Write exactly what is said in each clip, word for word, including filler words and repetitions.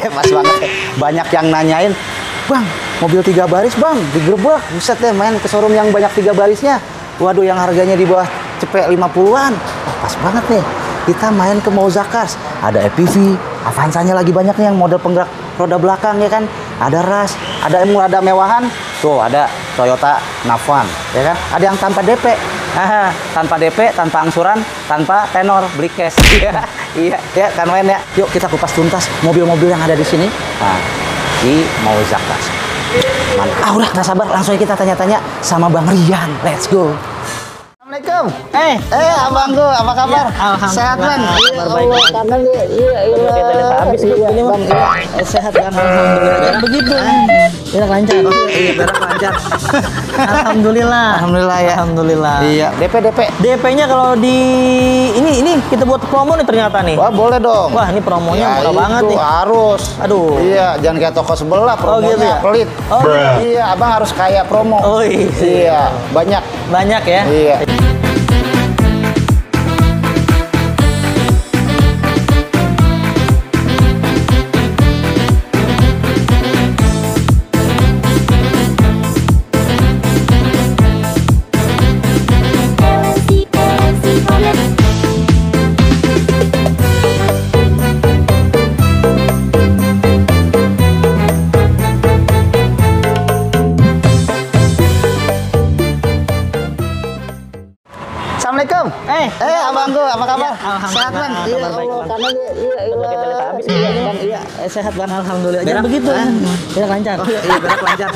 Pas banget. Banyak yang nanyain, "Bang, mobil tiga baris, Bang, digerebek." Buset deh, main ke showroom yang banyak tiga barisnya. Waduh, yang harganya di bawah cepet lima puluhan. Oh, pas banget nih. Kita main ke Mauza Cars. Ada E P V, Avanzanya lagi banyak nih yang model penggerak roda belakang ya kan. Ada Rush, ada emul, ada mewahan. Tuh, ada Toyota N A V one ya kan. Ada yang tanpa D P. Aha, tanpa D P, tanpa angsuran, tanpa tenor, beli cash. Iya, iya, ya kan main ya. Yuk kita kupas tuntas mobil-mobil yang ada di sini. Nah, di Mauza Cars. Ah udah, nggak sabar, langsung kita tanya-tanya sama Bang Rian. Let's go. Assalamualaikum. Eh, eh abangku, apa kabar? Alhamdulillah. Sehat kan? Kabar baik. Kangen ya, iya, iya. Kita lihat habis ini Bang. Sehat kan? Alhamdulillah. Begitu. Berak lancar. Iya, berak lancar. Alhamdulillah. Alhamdulillah ya. Alhamdulillah. Iya. D P D P. D P-nya kalau di ini ini kita buat promo nih ternyata nih. Wah, boleh dong. Wah, ini promonya murah banget nih. Harus. Aduh. Iya, jangan kayak toko sebelah promonya pelit. Oh iya, abang harus kayak promo. Oh iya. Banyak. Banyak ya. Iya. Eh, eh abangku, apa kabar? Sehat kan? Iya, kabar baik. Iya, iya, iya. Sehat kan? Alhamdulillah. Jangan begitu. Berak lancar. Iya, berak lancar.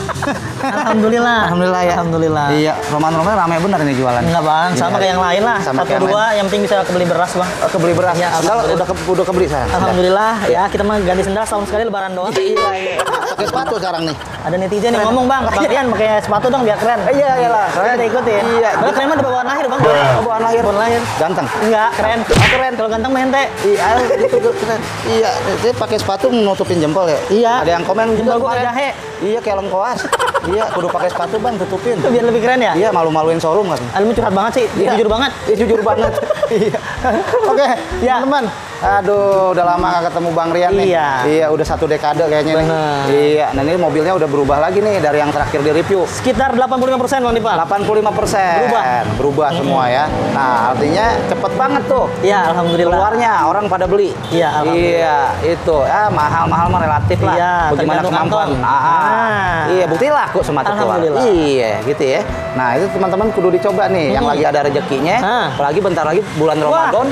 Alhamdulillah. Alhamdulillah ya. Alhamdulillah. Iya, roman-roman ramai benar ini jualan. Enggak bang, sama kayak yang lain lah. Satu dua, yang penting bisa kebeli beras bang. Kebeli beras. Ya, udah udah kebeli saya. Alhamdulillah. Ya, kita mah ganti sendal setahun sekali lebaran doang. Iya, iya. Pakai sepatu sekarang nih. Ada netizen yang ngomong bang, Bang Rian pakai sepatu dong biar keren. Iya, iyalah. Keren ikutin. Iya. Kalau keren mah bawaan lahir bang. Bawaan lahir. Lahir ganteng enggak keren aku keren kalau ganteng mente iya itu keren iya dia pakai sepatu menutupin jempol ya iya ada yang komen jempol gua jahe iya kayak lengkoas iya kudu pakai sepatu bang tutupin biar lebih keren ya iya malu-maluin showroom kan almi curhat banget sih dia jujur banget dia jujur banget iya oke teman-teman aduh udah lama gak ketemu Bang Rian nih iya iya udah satu dekade kayaknya nih iya nah ini mobilnya udah berubah lagi nih dari yang terakhir di review sekitar delapan puluh lima persen Bang Difal delapan puluh lima persen berubah berubah semua ya nah artinya cepet banget tuh. Iya, alhamdulillah. Keluarnya orang pada beli. Iya, alhamdulillah. Iya, itu. Ah, mahal-mahal mah relatif lah. Iya, bagaimana kemampuan. Ah. Iya, bukti laku semacam itu. Alhamdulillah. Iya, gitu ya. Nah, itu teman-teman kudu dicoba nih hmm. yang lagi ada rezekinya, ah. apalagi bentar lagi bulan Ramadan,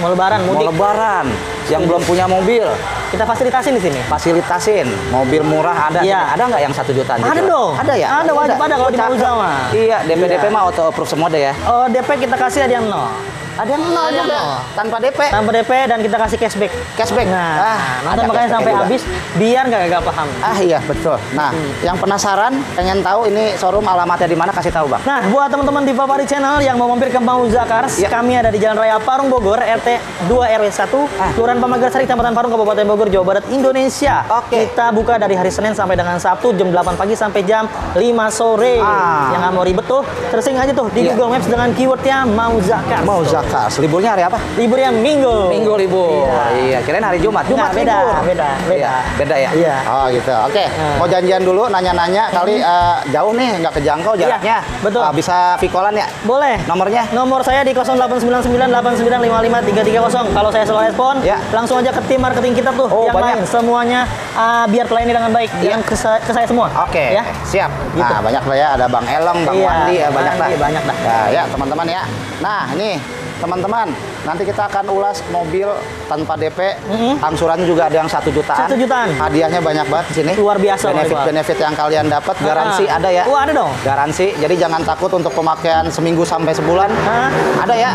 mau lebaran, mudik. Mau lebaran. Yang belum punya mobil kita fasilitasin di sini. Fasilitasin mobil murah ada. Iya. Ada nggak yang satu jutaan? Ada gitu? Dong. Ada ya. Ada wajib ada kalau di Mauza mah. Iya. D P iya. D P mah auto approve semua deh ya. Oh D P kita kasih ada yang nol. Ada yang nol ada juga. Nol. Tanpa D P. Tanpa D P dan kita kasih cashback. Cashback. Nah, nah nonton makanya sampai juga. Habis biar nggak gagal paham. Ah iya betul. Nah hmm. yang penasaran pengen tahu ini showroom alamatnya di mana kasih tahu bang. Nah buat teman-teman di Difal Fachri Channel yang mau mampir ke Mauza Cars ya. Kami ada di Jalan Raya Parung Bogor R T dua R W satu ah. Kelurahan Pamekasan Kecamatan Parung Kabupaten Bogor Jawa Barat Indonesia. Oke. Okay. Kita buka dari hari Senin sampai dengan Sabtu jam delapan pagi sampai jam lima sore. Ah. Yang nggak mau ribet tuh searching aja tuh di ya. Google Maps dengan keywordnya Mauza Cars. Mauza Cars. Liburnya hari apa? Liburnya Minggu. Minggu libur. Iya, iya. Kirain hari Jumat. Jumat nah, beda, libur. Beda, beda, iya. beda ya. Iya. Oh gitu. Oke. Okay. Hmm. Mau janjian dulu, nanya-nanya. Kali uh, jauh nih, nggak kejangkau jaraknya. Iya, betul. Uh, bisa vikolan ya? Boleh. Nomornya? Nomor saya di nol delapan sembilan sembilan delapan sembilan lima lima tiga tiga nol. Kalau saya selalu respon, ya. Langsung aja ke tim marketing kita tuh. Oh, yang banyak. Lain. Semuanya uh, biar pelayannya dengan baik. Iya. Yang ke, ke saya semua. Oke. Okay. Ya? Siap. Gitu. Nah banyak lah ya. Ada Bang Elong, Bang iya, Wandi, ya, banyak lah. Banyak lah. Nah, ya teman-teman ya. Nah ini. Teman-teman, nanti kita akan ulas mobil tanpa D P, mm-hmm. angsurannya juga ada yang satu jutaan. Satu jutaan. Hadiahnya banyak banget di sini. Luar biasa. Benefit-benefit yang kalian dapat, garansi ah. ada ya. Wah, ada dong. Garansi. Jadi jangan takut untuk pemakaian seminggu sampai sebulan. Ah. Ada ya.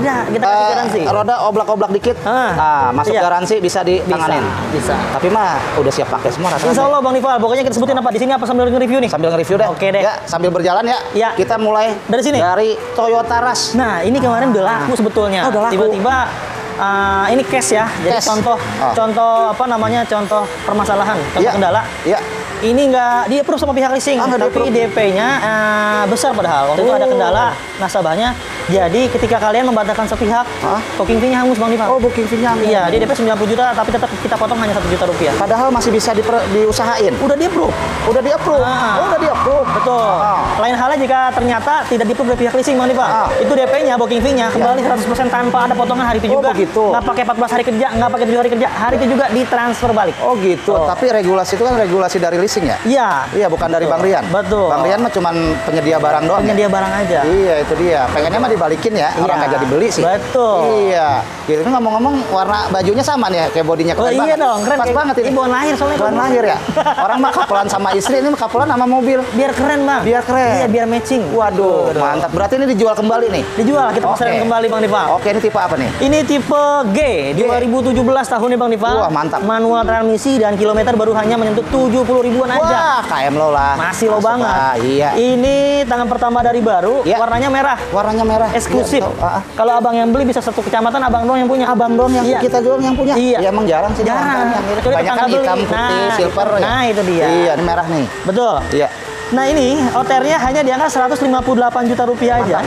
Ada. Kita kasih uh, garansi. Roda oblak-oblak dikit. Ah. Nah, masuk iya. garansi bisa ditanganin. Bisa. bisa. Tapi mah udah siap pakai semua rasanya. Insya Allah Bang Difal. Pokoknya kita sebutin apa di sini apa sambil nge-review nih. Sambil nge-review deh. Oke deh. Ya, sambil berjalan ya. Ya. Kita mulai dari sini. Dari Toyota Rush. Nah, ini kemarin udah laku. Sebetulnya oh, tiba-tiba uh, ini cash ya jadi cash. contoh oh. contoh apa namanya contoh permasalahan contoh yeah. kendala yeah. ini nggak di-approve sama pihak leasing oh, tapi D P-nya uh, besar padahal waktu oh. itu ada kendala nasabahnya Jadi ketika kalian membatalkan sepihak, hah? Booking fee-nya hangus, Bang Difal. Oh, booking fee-nya hangus. Iya, dia D P sembilan puluh juta, tapi tetap kita potong hanya satu juta rupiah. Padahal masih bisa diusahain. Udah di-approve. Udah di-approve. Ah. Oh, udah di-approve. Betul. Ah. Lain halnya jika ternyata tidak di-approve dari pihak leasing, Bang Difal. Ah. Itu D P-nya, booking fee-nya kembali ya. seratus persen tanpa ada potongan hari itu juga. Oh, begitu. Nggak pakai empat belas hari kerja, nggak pakai tujuh hari kerja. Hari itu juga ditransfer balik. Oh, gitu. Oh. Tapi regulasi itu kan regulasi dari leasing ya? Iya. Iya, bukan betul. Dari Bang Rian. Betul. Bang Rian mah cuman penyedia barang doang. Penyedia ya? Barang aja. Iya, itu dia. Pengennya mah dibalikin ya, iya. Orang aja dibeli sih. Betul. Iya. Gitu ngomong-ngomong warna bajunya sama nih ya, kayak bodinya keren. Oh, iya banget. Dong, keren. Pas banget ini. Ini bulan lahir soalnya. Bulan lahir ya. Orang mah kapelan sama istri, ini kapelan sama mobil. Biar keren, Bang. Biar keren. Iya, biar matching. Waduh, Waduh. Mantap. Berarti ini dijual kembali nih. Dijual, kita pasarkan okay. kembali Bang Difal. Oke, okay, ini tipe apa nih? Ini tipe G, G. dua ribu tujuh belas tahun nih Bang Difal. Wah, mantap. Manual transmisi dan kilometer baru hanya menyentuh tujuh puluh ribuan aja. Wah, K M lo lah. Masih lo banget. Lah, iya. Ini tangan pertama dari baru, iya. warnanya merah. Warnanya merah. Eksklusif. Iya, uh, uh. Kalau abang yang beli bisa satu kecamatan, abang doang yang punya. Abang doang yang iya. kita doang yang punya. Iya, ya, emang jarang sih. Jarang. Banyak kan hitam, putih, nah, silver. Itu, ya. Nah itu dia. Iya, ini merah nih. Betul. Iya. Nah ini O T R-nya hanya di angka seratus lima puluh delapan juta rupiah aja.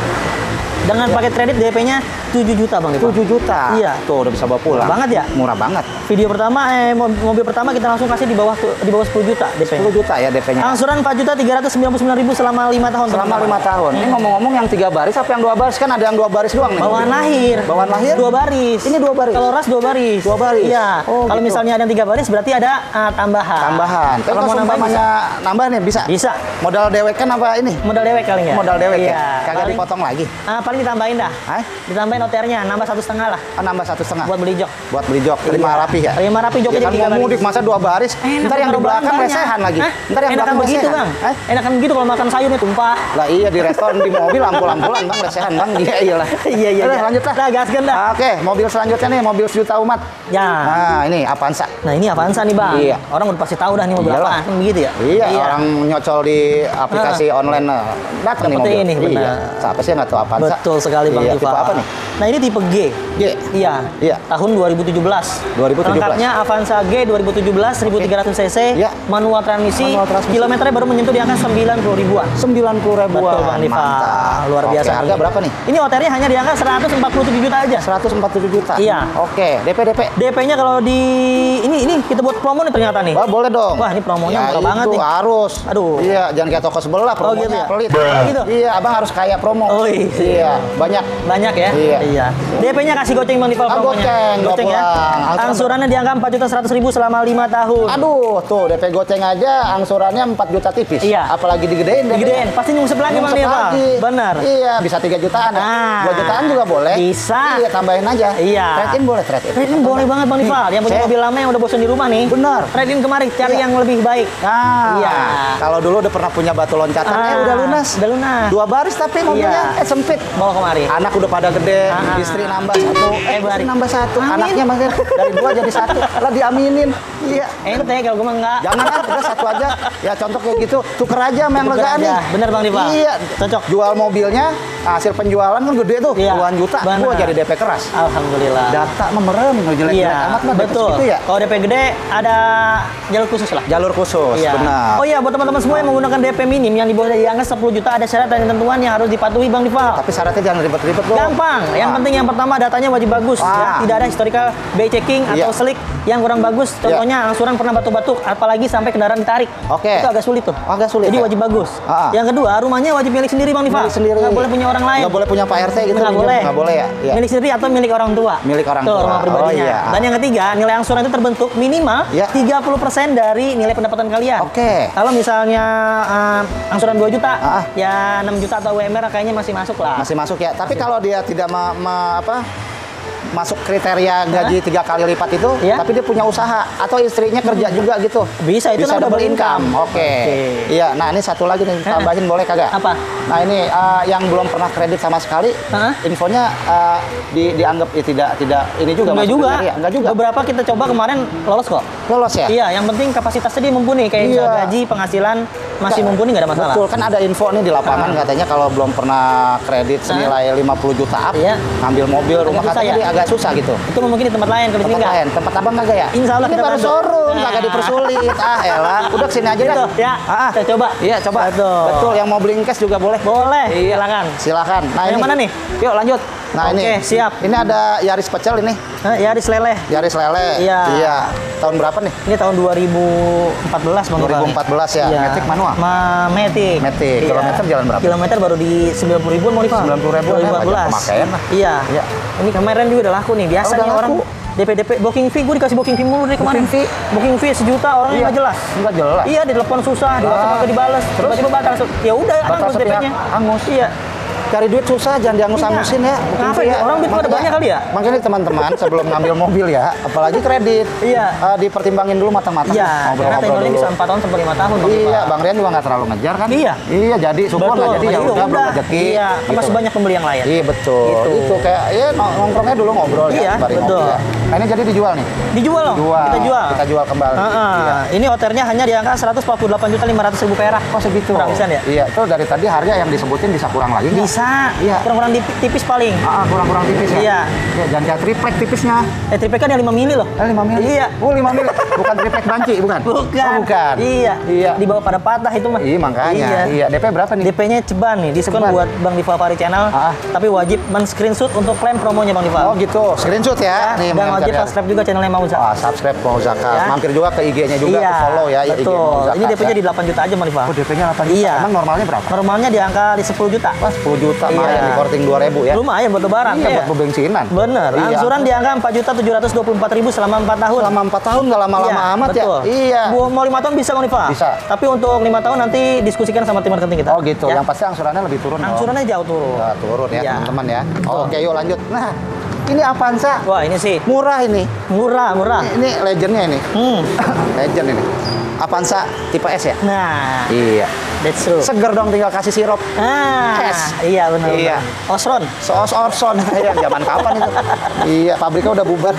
Dengan ya. Paket kredit D P-nya tujuh juta Bang Difal. tujuh juta. Iya. Tuh udah bisa bawa pulang. Murah banget ya? Murah banget. Video pertama eh mobil pertama kita langsung kasih di bawah di bawah sepuluh juta D P-nya. sepuluh juta ya D P-nya. Angsuran empat juta tiga ratus sembilan puluh sembilan ribu selama lima tahun. Selama lima tahun. Ini ngomong-ngomong yang tiga baris apa yang dua baris? Kan ada yang dua baris doang nih. Bawaan lahir. Bawaan lahir dua baris. Ini dua baris. Kalau Rush dua baris. dua baris. Iya. Oh, kalau gitu. Misalnya ada yang tiga baris berarti ada uh, tambahan. Tambahan. Kalau mau namanya nambah nih bisa. Bisa. Modal dewek kan apa ini? Modal dewek kali ya. Modal dewek iya. ya. Kagak paling, dipotong lagi. Uh, paling ditambahin dah. Hah? Ditambahin O T R-nya, nambah satu setengah lah. Oh, nambah satu setengah. Buat beli jok. Buat beli jok. Lima iya. rapi ya. Lima rapi joknya. Kan mau mudik masa dua baris. Eh, ntar yang di belakang lesehan lagi. Hah? Ntar yang belakang begitu bang. Eh? Enakan begitu kalau makan sayurnya tumpah. Lah iya di restoran di mobil ampul-ampulan bang lesehan bang. Iya iyalah. Iya iya. Nah, lanjutlah. Nah, gaskan dah. Oke, okay, mobil selanjutnya nih mobil sejuta umat. Ya. Nah ini Avanza. Nah ini Avanza nih bang. Iya. Orang udah pasti tahu dah nih mobil apaan. Begitu ya. Iya. Orang nyocol di aplikasi online datang nih mobil. Ini benar. Siapa sih yang nggak tahu Avanza? Betul sekali bang Difal. Apa nih? Nah ini tipe G. G. Iya. Iya. Tahun dua ribu tujuh belas. dua ribu tujuh belas. Lengkapnya Avanza G dua ribu tujuh belas seribu tiga ratus cc. Iya. Manual transmisi. Manual transmisi. Kilometernya baru menyentuh di angka sembilan puluh ribuan. sembilan puluh ribuan. Betul Bang Difal. Luar Oke, biasa. Harga nih. Berapa nih? Ini O T R-nya hanya di angka seratus empat puluh tujuh juta aja. seratus empat puluh tujuh juta. Iya. Oke. D P D P. D P-nya kalau di ini ini kita buat promo nih ternyata nih. Wah, boleh dong. Wah, ini promonya murah ya, banget nih. Harus. Aduh. Iya, jangan kayak toko sebelah promonya oh, gitu ya? Pelit. Gitu. Iya, Abang harus kaya promo. Oh, iya. iya. Banyak. Banyak ya? Iya. iya. D P-nya kasih goceng Bang Difal. Ah, goceng, goceng ya. Angsurannya di angka empat juta seratus ribu selama lima tahun. Aduh, tuh D P goceng aja angsurannya empat juta tipis. Iya. Apalagi digedein D P-nya. Digedein, pasti nyungsep lagi Bang Difal. Benar. Iya, bisa tiga jutaan ya. Nah, dua jutaan juga boleh. Bisa. Iya, tambahin aja. Iya. Trade-in boleh, trade-in. Trade-in boleh banget Bang Difal. Yang punya mobil lama yang udah bosan di rumah nih. Benar. Trade-in kemarin cari iya. yang lebih baik. Nah. Iya. Kalau dulu udah pernah punya batu loncatan ah, eh udah lunas, udah lunas. Dua baris tapi mobilnya iya. eh sempit. Bawa kemari. Anak udah pada gede, Aha. istri nambah satu, eh, istri nambah satu, Amin. Anaknya makin dari dua jadi satu, lah diaminin, iya. Ente kalau gue mah enggak. Jangan kan, udah satu aja, ya contoh kayak gitu, tuker aja sama yang legaan nih. Bener Bang Difal. Iya, cocok. Jual mobilnya, hasil penjualan kan gede tuh, iya. puluhan juta, gue jadi D P keras. Alhamdulillah. Data memerem, lo jelek iya. amat mah. Betul. Gitu ya. Kalau D P gede ada jalur khusus lah. Jalur khusus, iya. benar. Oh iya, buat teman-teman semua yang menggunakan D P minim yang di bawah dari angka sepuluh juta ada syarat dan ketentuan yang harus dipatuhi Bang Difal. Tapi syaratnya jangan ribet-ribet loh. Gampang. Yang ah. penting yang pertama datanya wajib bagus. Ah. Ya. Tidak ada historical back checking yeah. atau slick yang kurang bagus. Contohnya yeah. angsuran pernah batu-batuk, apalagi sampai kendaraan ditarik. Oke. Okay. Itu agak sulit tuh. Agak sulit. Jadi ya? Wajib bagus. Ah. Yang kedua rumahnya wajib milik sendiri Bang Difal. Milik sendiri. Nggak boleh punya orang lain. Nggak boleh punya Pak R T gitu. Nggak boleh. Nggak boleh ya. Yeah. Milik sendiri atau milik orang tua. Milik orang tuh, tua. Rumah pribadinya. Oh, iya. ah. Dan yang ketiga nilai angsuran itu terbentuk minimal yeah. tiga puluh persen dari nilai pendapatan kalian. Oke. Okay. Kalau misalnya uh, angsuran dua juta, ah. ya enam juta atau U M R kayaknya masih masuk lah. Masih masuk ya. Tapi kalau dia tidak ma ma apa masuk kriteria gaji Hah? tiga kali lipat itu, ya? Tapi dia punya usaha atau istrinya kerja hmm. juga gitu. Bisa itu bisa double income. Oke. Okay. Okay. Iya. Nah ini satu lagi nih tambahin boleh kagak? Apa? Nah ini uh, yang belum pernah kredit sama sekali, Hah? infonya uh, di, dianggap ya, tidak tidak ini juga. Enggak juga. Kriteria. Enggak juga. Beberapa kita coba kemarin lolos kok. lolos ya? Iya, yang penting kapasitasnya dia mumpuni, kayak iya. gaji, penghasilan masih mumpuni, nggak ada masalah. Betul, kan ada info nih di lapangan, nah. katanya kalau belum pernah kredit senilai lima puluh juta up, iya. ngambil mobil, rumah katanya ya? agak susah gitu. Itu mungkin di tempat lain, tempat enggak. lain, tempat abang kagak ya? Insya Allah kita baru showroom, nah. kagak dipersulit, ah elah, udah kesini aja gitu. dah. Ya, ah, saya coba. Iya, coba. Betul. Betul, yang mau beli cash juga boleh. Boleh, iya. silakan. Silakan. Nah, yang ini. mana nih? Yuk lanjut. Nah Oke, ini, siap. Ini ada Yaris pecel ini. Eh, Yaris leleh. Yaris leleh. Iya. Iya. Tahun berapa nih? Ini tahun dua ribu empat belas, Bang. dua ribu empat belas ya. Iya. Metik manual. Ma metik. Metik. Iya. Kilometer jalan berapa? Kilometer baru di sembilan puluh ribuan mau dipakai. sembilan puluh ribuan. Iya. Iya. Ini kemarin juga udah laku nih. Biasanya oh, orang D P D P booking fee, gue dikasih booking fee mulu dari kemarin. Booking fee, booking fee sejuta, orangnya iya. nggak jelas. Nggak jelas. Iya, di telepon susah, di WhatsApp nggak dibales. Terus tiba-tiba batal. Ya udah, angus D P-nya. Angus. Iya. Cari duit susah, jangan diangus-angusin ya. Kenapa ya? Orang duit pada banyak kali ya? Makanya teman-teman sebelum ngambil mobil ya, apalagi kredit, iya. uh, dipertimbangin dulu matang-matang. Iya, karena teknologi bisa empat tahun sampai lima tahun. Iya, Bang Rian juga nggak terlalu ngejar kan? Iya. Iya, jadi syukur nggak jadi ya udah, belum rezeki. Iya, masih banyak pembeli yang lain. Iya, betul. Itu kayak, ya nongkrongnya dulu ngobrol ya. Iya, betul. Nah ini jadi dijual nih? Dijual loh, kita jual. Kita jual kembali. Ini oternya hanya di angka seratus empat puluh delapan juta lima ratus ribu perak. Kok segitu? Perakisan ya? Iya, itu dari tadi harga yang disebutin bisa kurang lagi. Bisa, kurang-kurang iya. tipis paling. Kurang-kurang tipis ya? Iya. Ya, jangan kayak triplek tipisnya. Eh, triplek kan yang lima mili loh. Eh, lima mili? Iya. Oh, lima mili. Bukan triplek banci, bukan? Bukan. Oh, bukan. Iya. Iya. Dibawa pada patah itu mah. Iya, makanya. Iya. iya. D P berapa nih? D P-nya ceban nih. Diskon ceban. Buat Bang Difal Fachri Channel. Ah. Tapi wajib men-screenshot untuk klaim promonya Bang Difal. Oh gitu, screenshot ya? Nah, nih, dan wajib cari. subscribe juga channelnya Mauza. Ah, subscribe Mauza Cars. Ya. Mampir juga ke I G-nya juga, iya. ke follow ya. Betul. Ini D P-nya di delapan juta aja Bang Difal. Oh, D P-nya delapan juta. Iya. Emang normalnya berapa? Normalnya di angka di sepuluh juta. sepuluh juta iya. malah di korting dua ribu ya. Lumayan buat lebaran. Iya, iya. buat bensinan. Bener. Iya. Angsuran di angka empat juta tujuh ratus dua puluh empat ribu selama empat tahun. Selama empat tahun nggak lama-lama iya, amat betul. ya. Iya. Mau lima tahun bisa Bang Difal. Bisa. Tapi untuk lima tahun nanti diskusikan sama tim marketing kita. Oh gitu. Ya. Yang pasti angsurannya lebih turun. Angsurannya dong. jauh turun. Nah, turun ya, teman-teman iya. ya. Oh, Oke, yuk lanjut. Nah, ini Avanza. Wah, ini sih murah ini. Murah, murah. Ini, ini legendnya ini. Hmm. Legend ini. Avanza tipe S ya? Nah. Iya. That's true. Seger dong, tinggal kasih sirup. Ah, es. Iya benar. Iya. Osron. Soos Orson. Iya, zaman kapan itu? Iya, pabriknya udah bubar.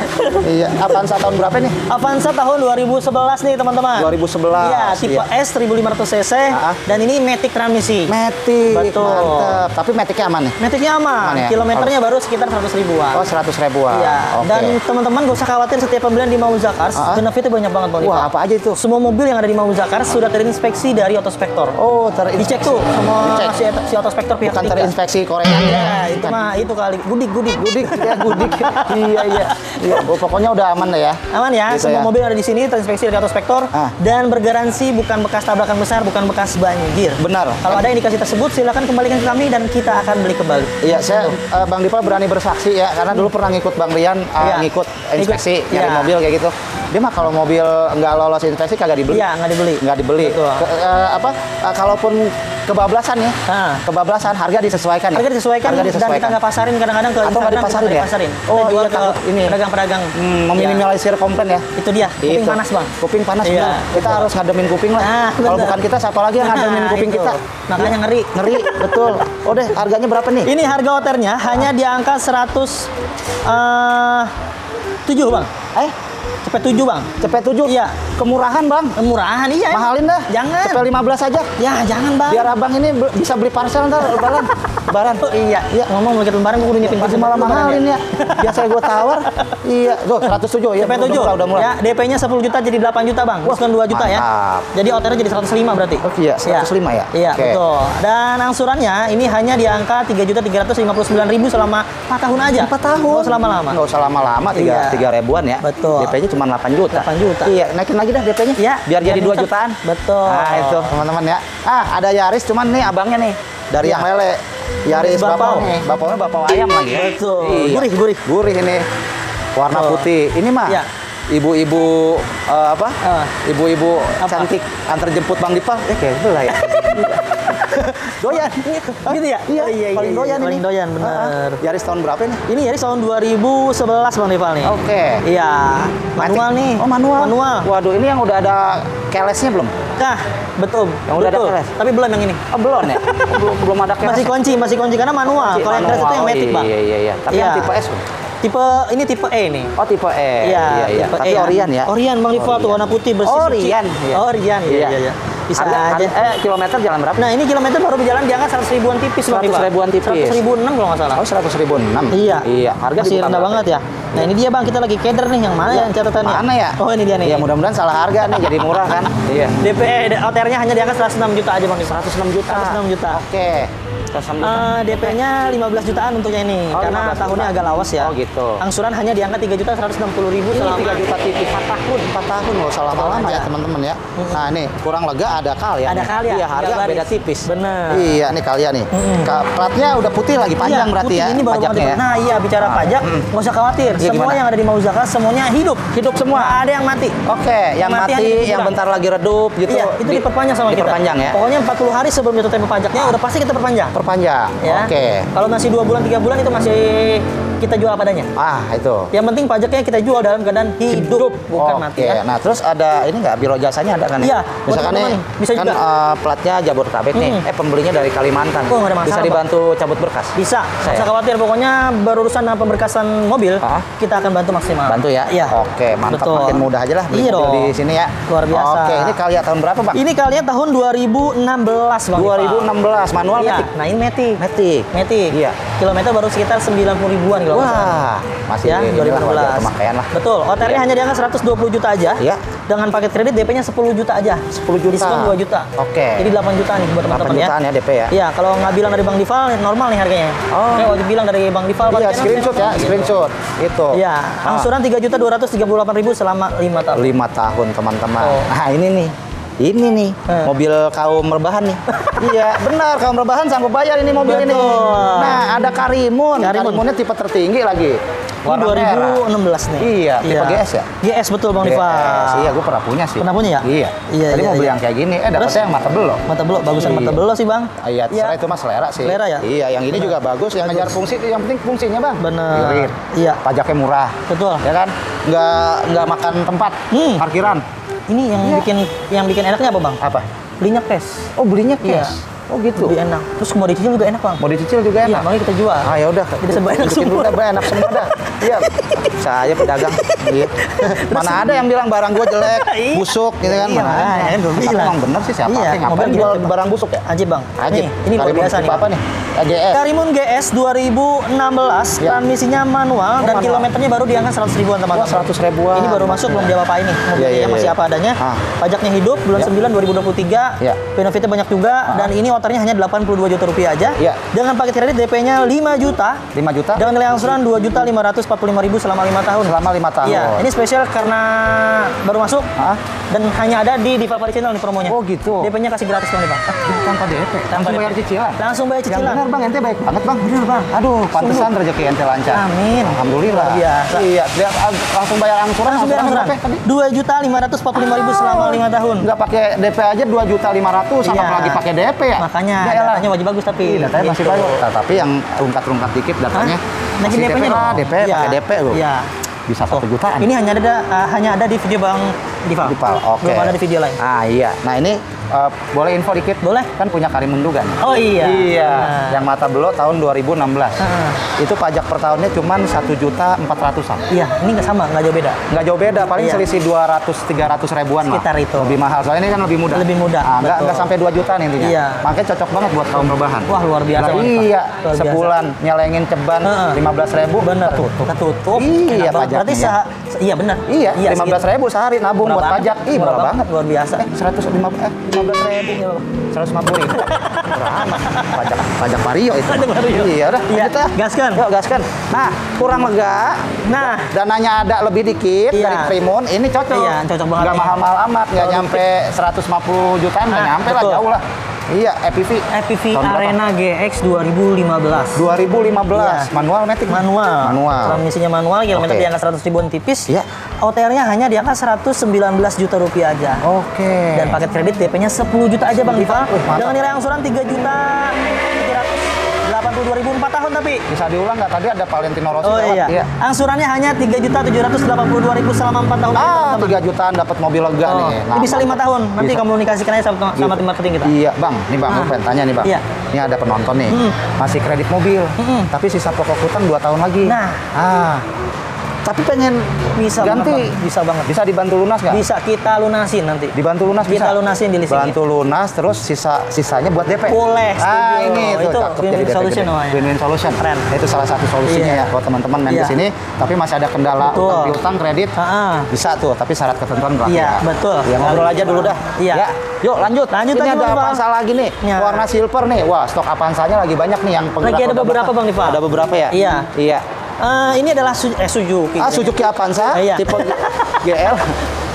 Iya. Avanza tahun berapa nih? Avanza tahun dua ribu sebelas nih, teman-teman. dua ribu sebelas. Iya, tipe iya. S seribu lima ratus cc nah. dan ini matic transmisi. Matic. Betul. Mantap. Tapi maticnya aman nih. Maticnya aman. aman ya? Kilometernya Kalau... baru sekitar seratus ribuan. Oh, seratus ribuan. Iya. Okay. Dan teman-teman gak usah khawatir, setiap pembelian di Mauza Cars, benefitnya banyak banget Bang Difal. Wah, apa aja itu? Semua mobil yang ada di Mauza Cars sudah terinspeksi dari Autospektor. Oh. Oh, dicek tuh sama dicek. si, si autospektor pihak bukan terinspeksi Korea. Iya, itu mah itu kali gudik gudik gudik ya gudik. iya iya. iya. Oh, pokoknya udah aman lah ya. Aman ya. Gitu semua ya. mobil yang ada di sini terinspeksi dari autospektor ah. dan bergaransi bukan bekas tabrakan besar, bukan bekas banjir. Benar. Kalau ada indikasi tersebut silakan kembalikan ke kami dan kita akan beli kembali. Iya, saya uh, Bang Difal berani bersaksi ya karena dulu pernah ngikut Bang Rian uh, iya. ngikut inspeksi ikut, nyari iya. mobil kayak gitu. Dia mah kalau mobil nggak lolos inspeksi kagak dibeli. Iya, nggak dibeli. Nggak dibeli. Ke, uh, apa? Uh, kalaupun kebablasan ya, ha. kebablasan harga disesuaikan. Harga disesuaikan, harga disesuaikan. Dan kita nggak pasarin kadang-kadang ke atau nggak dipasarin ya. Dipasarin. Oh iya, kalau ini pedagang-pedagang hmm, meminimalisir ya. komplain ya. Itu dia. Kuping itu. panas bang. Kuping panas ya. Benar. Kita betul. harus ngademin kuping lah. Nah, kalau bukan kita, siapa lagi yang ngademin nah, kuping itu. kita? Makanya ya. ngeri. Ngeri, betul. Oh deh, harganya berapa nih? Ini harga oternya nah. hanya di angka seratus uh, tujuh bang. Eh? Cepet tujuh bang, cepet tujuh. Iya, kemurahan bang. Kemurahan iya. Mahalin dah. Jangan. Cepet lima belas aja. Ya jangan bang. Biar abang ini bisa beli parcel ntar lebaran. Lebaran. Oh, iya. Iya. Ngomong mau lebaran, gue udah nyiapin parcel malah mahalin ya. Biasanya gue tawar. Iya. Tuh seratus tujuh. Cepet tujuh. Udah mulai. Ya D P-nya sepuluh juta jadi delapan juta bang. Diskon dua juta ya. Jadi O T R jadi seratus lima berarti. Oh iya. Seratus lima ya. Iya betul. Dan angsurannya ini hanya di angka tiga juta tiga ratus lima puluh sembilan ribu selama empat tahun aja. Empat tahun. Gak usah lama-lama. Gak usah lama-lama. Tiga tiga ribuan ya. Betul. D P-nya cuma delapan juta. delapan juta. Iya, naikin lagi dah D P-nya. Iya, biar jadi dua jutaan. Betul. Nah, itu teman-teman ya. Ah, ada Yaris cuman nih abangnya nih. Dari ya. yang lele. Yaris bapau. Bapaunya bapau ayam lagi. Betul. Iya. Gurih, gurih. Gurih ini. Warna Betul. putih. Ini mah ya. ibu-ibu uh, apa? Ibu-ibu uh, cantik antar jemput Bang Difal. Eh, kayak gitu lah ya. Doyan gitu ya? Iya, iya, iya. Paling doyan ini. Paling doyan, bener. Yaris tahun berapa nih? Ini Yaris tahun dua ribu sebelas Bang Difal nih. Oke. Iya. Manual nih. Oh, manual. Manual. Waduh, ini yang udah ada kelesnya belum? Nah, betul. Yang udah ada keles. Tapi belum yang ini. Oh, belum ya? Belum belum ada keles. Masih kunci, masih kunci karena manual. Kalau yang keles itu yang matic, Bang. Iya, iya, iya. Tapi yang tipe S. Tipe ini tipe E nih. Oh, tipe E. Iya, iya, iya. Tapi E, Orion ya. Orion Bang Rival tuh warna putih bersih. Orion. Iya. Orion. Iya, iya, iya. Bisa harga, aja. Harga, eh, kilometer jalan berapa? Nah, ini kilometer baru berjalan di angka seratus ribuan tipis, Bang Rival. seratus ribuan tipis. seratus ribu enam kalau nggak salah. Oh, seratus ribu enam. Iya. Iya, harga masih rendah banget ya. Nah, ini dia Bang, kita lagi keder nih, yang mana ya, yang catatannya? Mana ya? Oh, ini dia nih. Ya, mudah-mudahan salah harga nih, jadi murah kan. Iya. D P O T R-nya hanya di angka seratus enam juta aja, Bang. seratus enam juta. seratus enam juta. Oke. Uh, D P-nya lima belas jutaan untuk yang ini, oh, karena tahunnya agak lawas ya. Oh gitu. Angsuran hanya di angka tiga juta seratus enam puluh ribu selama tiga juta tipis empat tahun. empat tahun loh, salah lama ya teman-teman ya. Hmm. Nah ini kurang lega ada Calya. Ada Calya. Iya, harga Gabaris. Beda tipis. Bener. Iya nih Calya nih. Hmm. Platnya udah putih lagi panjang iya, berarti putih, ya. Ini baru pajaknya. Ya? Nah iya bicara nah. pajak, nggak hmm. usah khawatir. Ya, semua gimana? Yang ada di Mauza Cars semuanya hidup, hidup semua. Nah, ada yang mati. Oke, okay. yang, yang mati, mati yang bentar lagi redup gitu. Iya, itu diperpanjang sama kita. Diperpanjang ya. Pokoknya empat puluh hari sebelum jatuh tempo pajaknya udah pasti kita perpanjang. Perpanjang, ya. Oke. Okay. Kalau masih dua bulan, tiga bulan itu masih kita jual apa adanya. Ah, itu. Yang penting pajaknya kita jual dalam keadaan hidup, hidup. bukan okay. mati. Ya. Nah, terus ada ini nggak biro jasanya ada kan? Iya. Misalkan nih, bisa kan uh, platnya Jabodetabek hmm. nih. Eh, pembelinya dari Kalimantan. Oh, nggak ada masalah. Bisa dibantu Pak. Cabut berkas. Bisa. Nggak usah khawatir. Pokoknya berurusan dengan pemberkasan mobil, ah? kita akan bantu maksimal. Bantu ya. Iya. Oke, mantap. Betul. Makin mudah aja lah beli iya mobil di sini ya. Luar biasa. Oke, ini Calya tahun berapa, Bang? Ini Calya tahun dua ribu enam belas, Bang. dua ribu enam belas manual. Iya. Nah, ini matic. Matic. Matic. Iya. Kilometer baru sekitar sembilan puluh ribuan kalau nggak salah. Masih ya, dua ribu enam belas. Pemakaian lah. Betul. O T R-nya ya. hanya di angka seratus dua puluh juta aja. Iya. Dengan paket kredit D P-nya sepuluh juta aja. sepuluh juta. Diskon dua juta. Oke. Okay. Jadi delapan juta nih buat teman-teman ya. delapan jutaan ya D P ya. Iya, kalau nggak bilang dari Bang Difal normal nih harganya. Oh. Kayak waktu bilang dari Bang Difal iya, screenshot ya, screenshot. Itu. Iya. Ah. Angsuran tiga juta dua ratus tiga puluh delapan ribu selama lima tahun. lima tahun, teman-teman. Oh. Nah, ini nih. Ini nih, hmm. mobil kaum rebahan nih. Iya, benar kaum rebahan sanggup bayar ini mobil. Betul. Ini. Nah, ada Karimun. Karimun. Karimunnya tipe tertinggi lagi. Warna dua ribu enam belas merah. Nih. Iya, tipe iya. G S ya? G S betul Bang Dipa. Iya, gue pernah punya sih. Pernah punya ya? Iya. Iya, tadi iya, mau beli iya. yang kayak gini, eh dapetnya yang mata belok. Mata belok, bagusan iya. mata belok sih Bang. Iya, terserah itu mas selera sih. Selera ya? Iya, yang ini bener. Juga bagus, yang ngejar fungsi, yang penting fungsinya Bang. Bener. Iya. Pajaknya murah. Betul. Ya kan? Nggak, nggak makan tempat, hmm. parkiran. Ini yang ya. bikin yang bikin enaknya apa Bang? Apa? Belinya cash. Oh, belinya cash. Iya. Oh gitu. Lebih enak. Terus mau dicicil juga enak Bang. Mau dicicil juga enak. Iya, makanya kita jual. Ah ya udah. Kita sebanyak enak semua. Udah enak semua dah. Iya. Saya pedagang. Iya. Mana ada yang bilang barang gua jelek, busuk gitu kan? Iya, mana ada. Emang bener sih siapa sih ngapain jual barang busuk ya? Ajib Bang. Ajib. Ini luar biasa nih. Apa nih? G S. Karimun G S dua ribu enam belas, transmisinya manual dan kilometernya baru di angka seratus ribuan teman-teman. seratus ribuan. Ini baru masuk belum diapa ini. Mobilnya masih apa adanya. Pajaknya hidup bulan sembilan dua ribu dua puluh tiga. Benefitnya banyak juga dan ini O T R-nya hanya delapan puluh dua juta rupiah aja. Iya. Dengan paket kredit D P-nya lima juta. lima juta. Dengan nilai angsuran dua juta lima ratus empat puluh lima ribu selama lima tahun. Selama lima tahun. Iya. Ini spesial karena baru masuk. Hah? Dan hanya ada di Difal Fachri Channel nih promonya. Oh gitu. D P-nya kasih gratis Bang Bang. Tanpa D P. Tanpa bayar cicilan. Langsung bayar cicilan. Yang benar Bang, ente baik banget Bang. Benar Bang. Aduh, pantesan rezeki ente lancar. Amin. Alhamdulillah. Biasa. Iya. Lihat langsung bayar angsuran. Langsung bayar angsuran. dua juta lima ratus empat puluh lima ribu selama lima tahun. Enggak pakai D P aja dua juta lima ratus sama lagi pakai D P ya. Makanya datanya wajib bagus tapi iya, datanya gitu. Masih bagus. Nah, tapi yang rungkat-rungkat dikit datanya. Nah, masih D P-nya lah, D P ya. Pakai D P loh. Iya. Bisa satu oh. jutaan. Ini hanya ada uh, hanya ada di video Bang Difal. Difal. Oke. Okay. Belum ada di video lain. Ah iya. Nah ini uh, boleh info dikit? Boleh. Kan punya Karimun juga nih. Oh iya. Iya. Nah. Yang mata belok tahun dua ribu enam belas. Nah. Itu pajak per tahunnya cuma satu juta empat ratusan. Iya. Ini nggak sama, nggak jauh beda. Nggak jauh beda. Paling iya. selisih dua ratus tiga ratus ribuan. Sekitar mah. Itu. Lebih mahal. Soalnya ini kan lebih mudah. Lebih mudah. Nah, nggak nggak sampai dua jutaan intinya. Iya. Makanya cocok banget buat kaum rebahan. Wah luar biasa. Nah, iya. Luar biasa. Sebulan nyelengin ceban lima belas ribu. Bener. Ketutup. Ketutup. Iya pajak. Berarti ya. Iya benar. Iya, iya lima belas ribu sehari nabung murah buat banget. Pajak. Ih, murah, murah banget. Luar biasa. Eh, seratus lima belas ribu, seratus lima puluh ribu. Murah amat. Pajak, pajak Vario itu. Pajak Vario. Iya, udah. Iya. Kita gaskan. Yuk, gaskan. Nah, kurang lega. Nah, dananya ada lebih dikit iya. dari Karimun. Ini cocok. Iya, cocok banget. Gak mahal-mahal ya. amat, gak nyampe seratus lima puluh jutaan, nah, gak nyampe betul. lah, jauh lah. Iya, E P V. E P V Arena G X dua ribu lima belas. dua ribu lima belas. Manual matic. Manual. Manual. Transmisinya manual, kilometer di angka seratus ribuan tipis. Iya. O T R-nya hanya di angka seratus sembilan belas juta rupiah aja. Oke. Dan paket kredit D P-nya sepuluh juta aja Bang Difal. Dengan nilai angsuran tiga juta tiga ratus delapan puluh ribu dua ribu empat tahun tapi. Bisa diulang nggak? Tadi ada Valentino Rossi. Oh iya. iya. Angsurannya hanya tiga juta tujuh ratus delapan puluh dua ribu selama empat tahun. Ah, tiga jutaan dapat mobil lega oh. nih. Nah, bisa lima tahun. Nanti bisa. Komunikasikan aja sama sama tim marketing kita. Iya, Bang. Nih Bang, gue pengen tanya nih, Bang. Iya. Ini ada penonton nih. Hmm. Masih kredit mobil, hmm. tapi sisa pokok hutang dua tahun lagi. Nah. Ah. Tapi pengen bisa ganti banget, bisa banget. Bisa dibantu lunas nggak? Bisa, kita lunasin nanti. Dibantu lunas kita bisa? Kita lunasin di leasing. Bantu lunas, terus sisa sisanya buat D P? Boleh. Ah, ini itu, itu win-win solution. Win-win solution. Keren. Itu salah satu solusinya yeah. ya buat teman-teman main yeah. di sini. Tapi masih ada kendala utang kredit, ha-ha. bisa tuh. Tapi syarat ketentuan berlaku. Iya, yeah, betul. Ya, ngobrol aja dulu dah. Iya. Yeah. Yeah. Yuk lanjut. Lanjut ini ada Avanza lagi nih, yeah. warna silver nih. Wah, stok Avanzanya lagi banyak nih yang penggerak. Lagi ada beberapa Bang Difal. Ada beberapa ya? Iya. Iya. Uh, ini adalah su eh, Suzuki. Ah, Suzuki Avanza, eh, iya. tipe G L.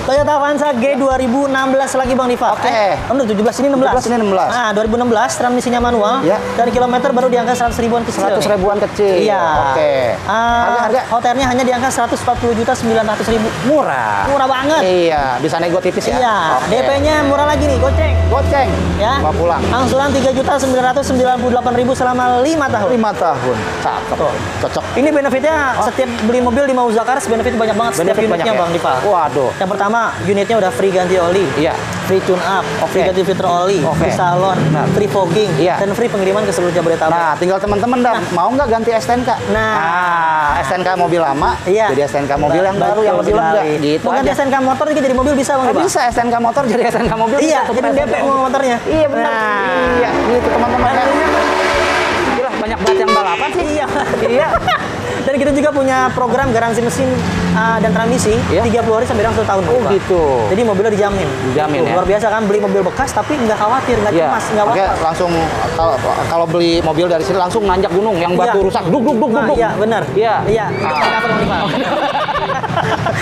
Toyota Avanza G dua ribu enam belas lagi Bang Difal. Oke. Okay. Eh, tujuh belas ini enam belas. tujuh belas ini enam belas. Nah, dua ribu enam belas transmisinya manual. Iya. Dari kilometer baru di angka seratus ribuan kecil. seratus ribuan kecil. Iya. Oke. Okay. Uh, harga-harga hotelnya hanya di angka seratus empat puluh juta sembilan ratus ribu. Murah. Murah banget. Iya, bisa nego tipis ya. Iya. Okay. D P-nya murah lagi nih, goceng. Goceng. Ya. Bawa pulang. Angsuran tiga juta sembilan ratus sembilan puluh delapan ribu selama lima tahun. lima tahun. Cakep. Tuh. Cocok. Ini benefitnya oh. setiap beli mobil di Mauza Cars benefit banyak banget benefit setiap unitnya ya? Bang Difal. Waduh. Yang pertama unitnya udah free ganti oli, iya. free tune up, okay. free ganti filter oli, okay. free salon, nah. free fogging, iya. dan free pengiriman ke seluruh Jabodetabek. Nah, tinggal teman-teman dah nah. mau nggak ganti S T N K? Nah, ah, S T N K mobil lama, iya. jadi S T N K mobil nah, yang baru yang lebih lengkap. Gitu bukan aja. S T N K motor jadi dari mobil bisa bang? Nah, bisa S T N K motor jadi S T N K mobil. Iya, jadi D P motornya. Iya benar. Nah. Iya, gitu teman-teman. Gila banyak banget yang balapan sih. Iya. Iya. Dan kita juga punya program garansi mesin uh, dan transmisi yeah. tiga puluh hari sampai satu tahun. Oh Pak. Gitu. Jadi mobilnya dijamin. Dijamin gitu. Ya. Luar biasa kan beli mobil bekas tapi nggak khawatir, nggak yeah. cemas, nggak apa-apa. Langsung kalau kalau beli mobil dari sini langsung nanjak gunung yang batu yeah. rusak. Duk duk duk nah, duk. Iya, benar. Iya. Iya.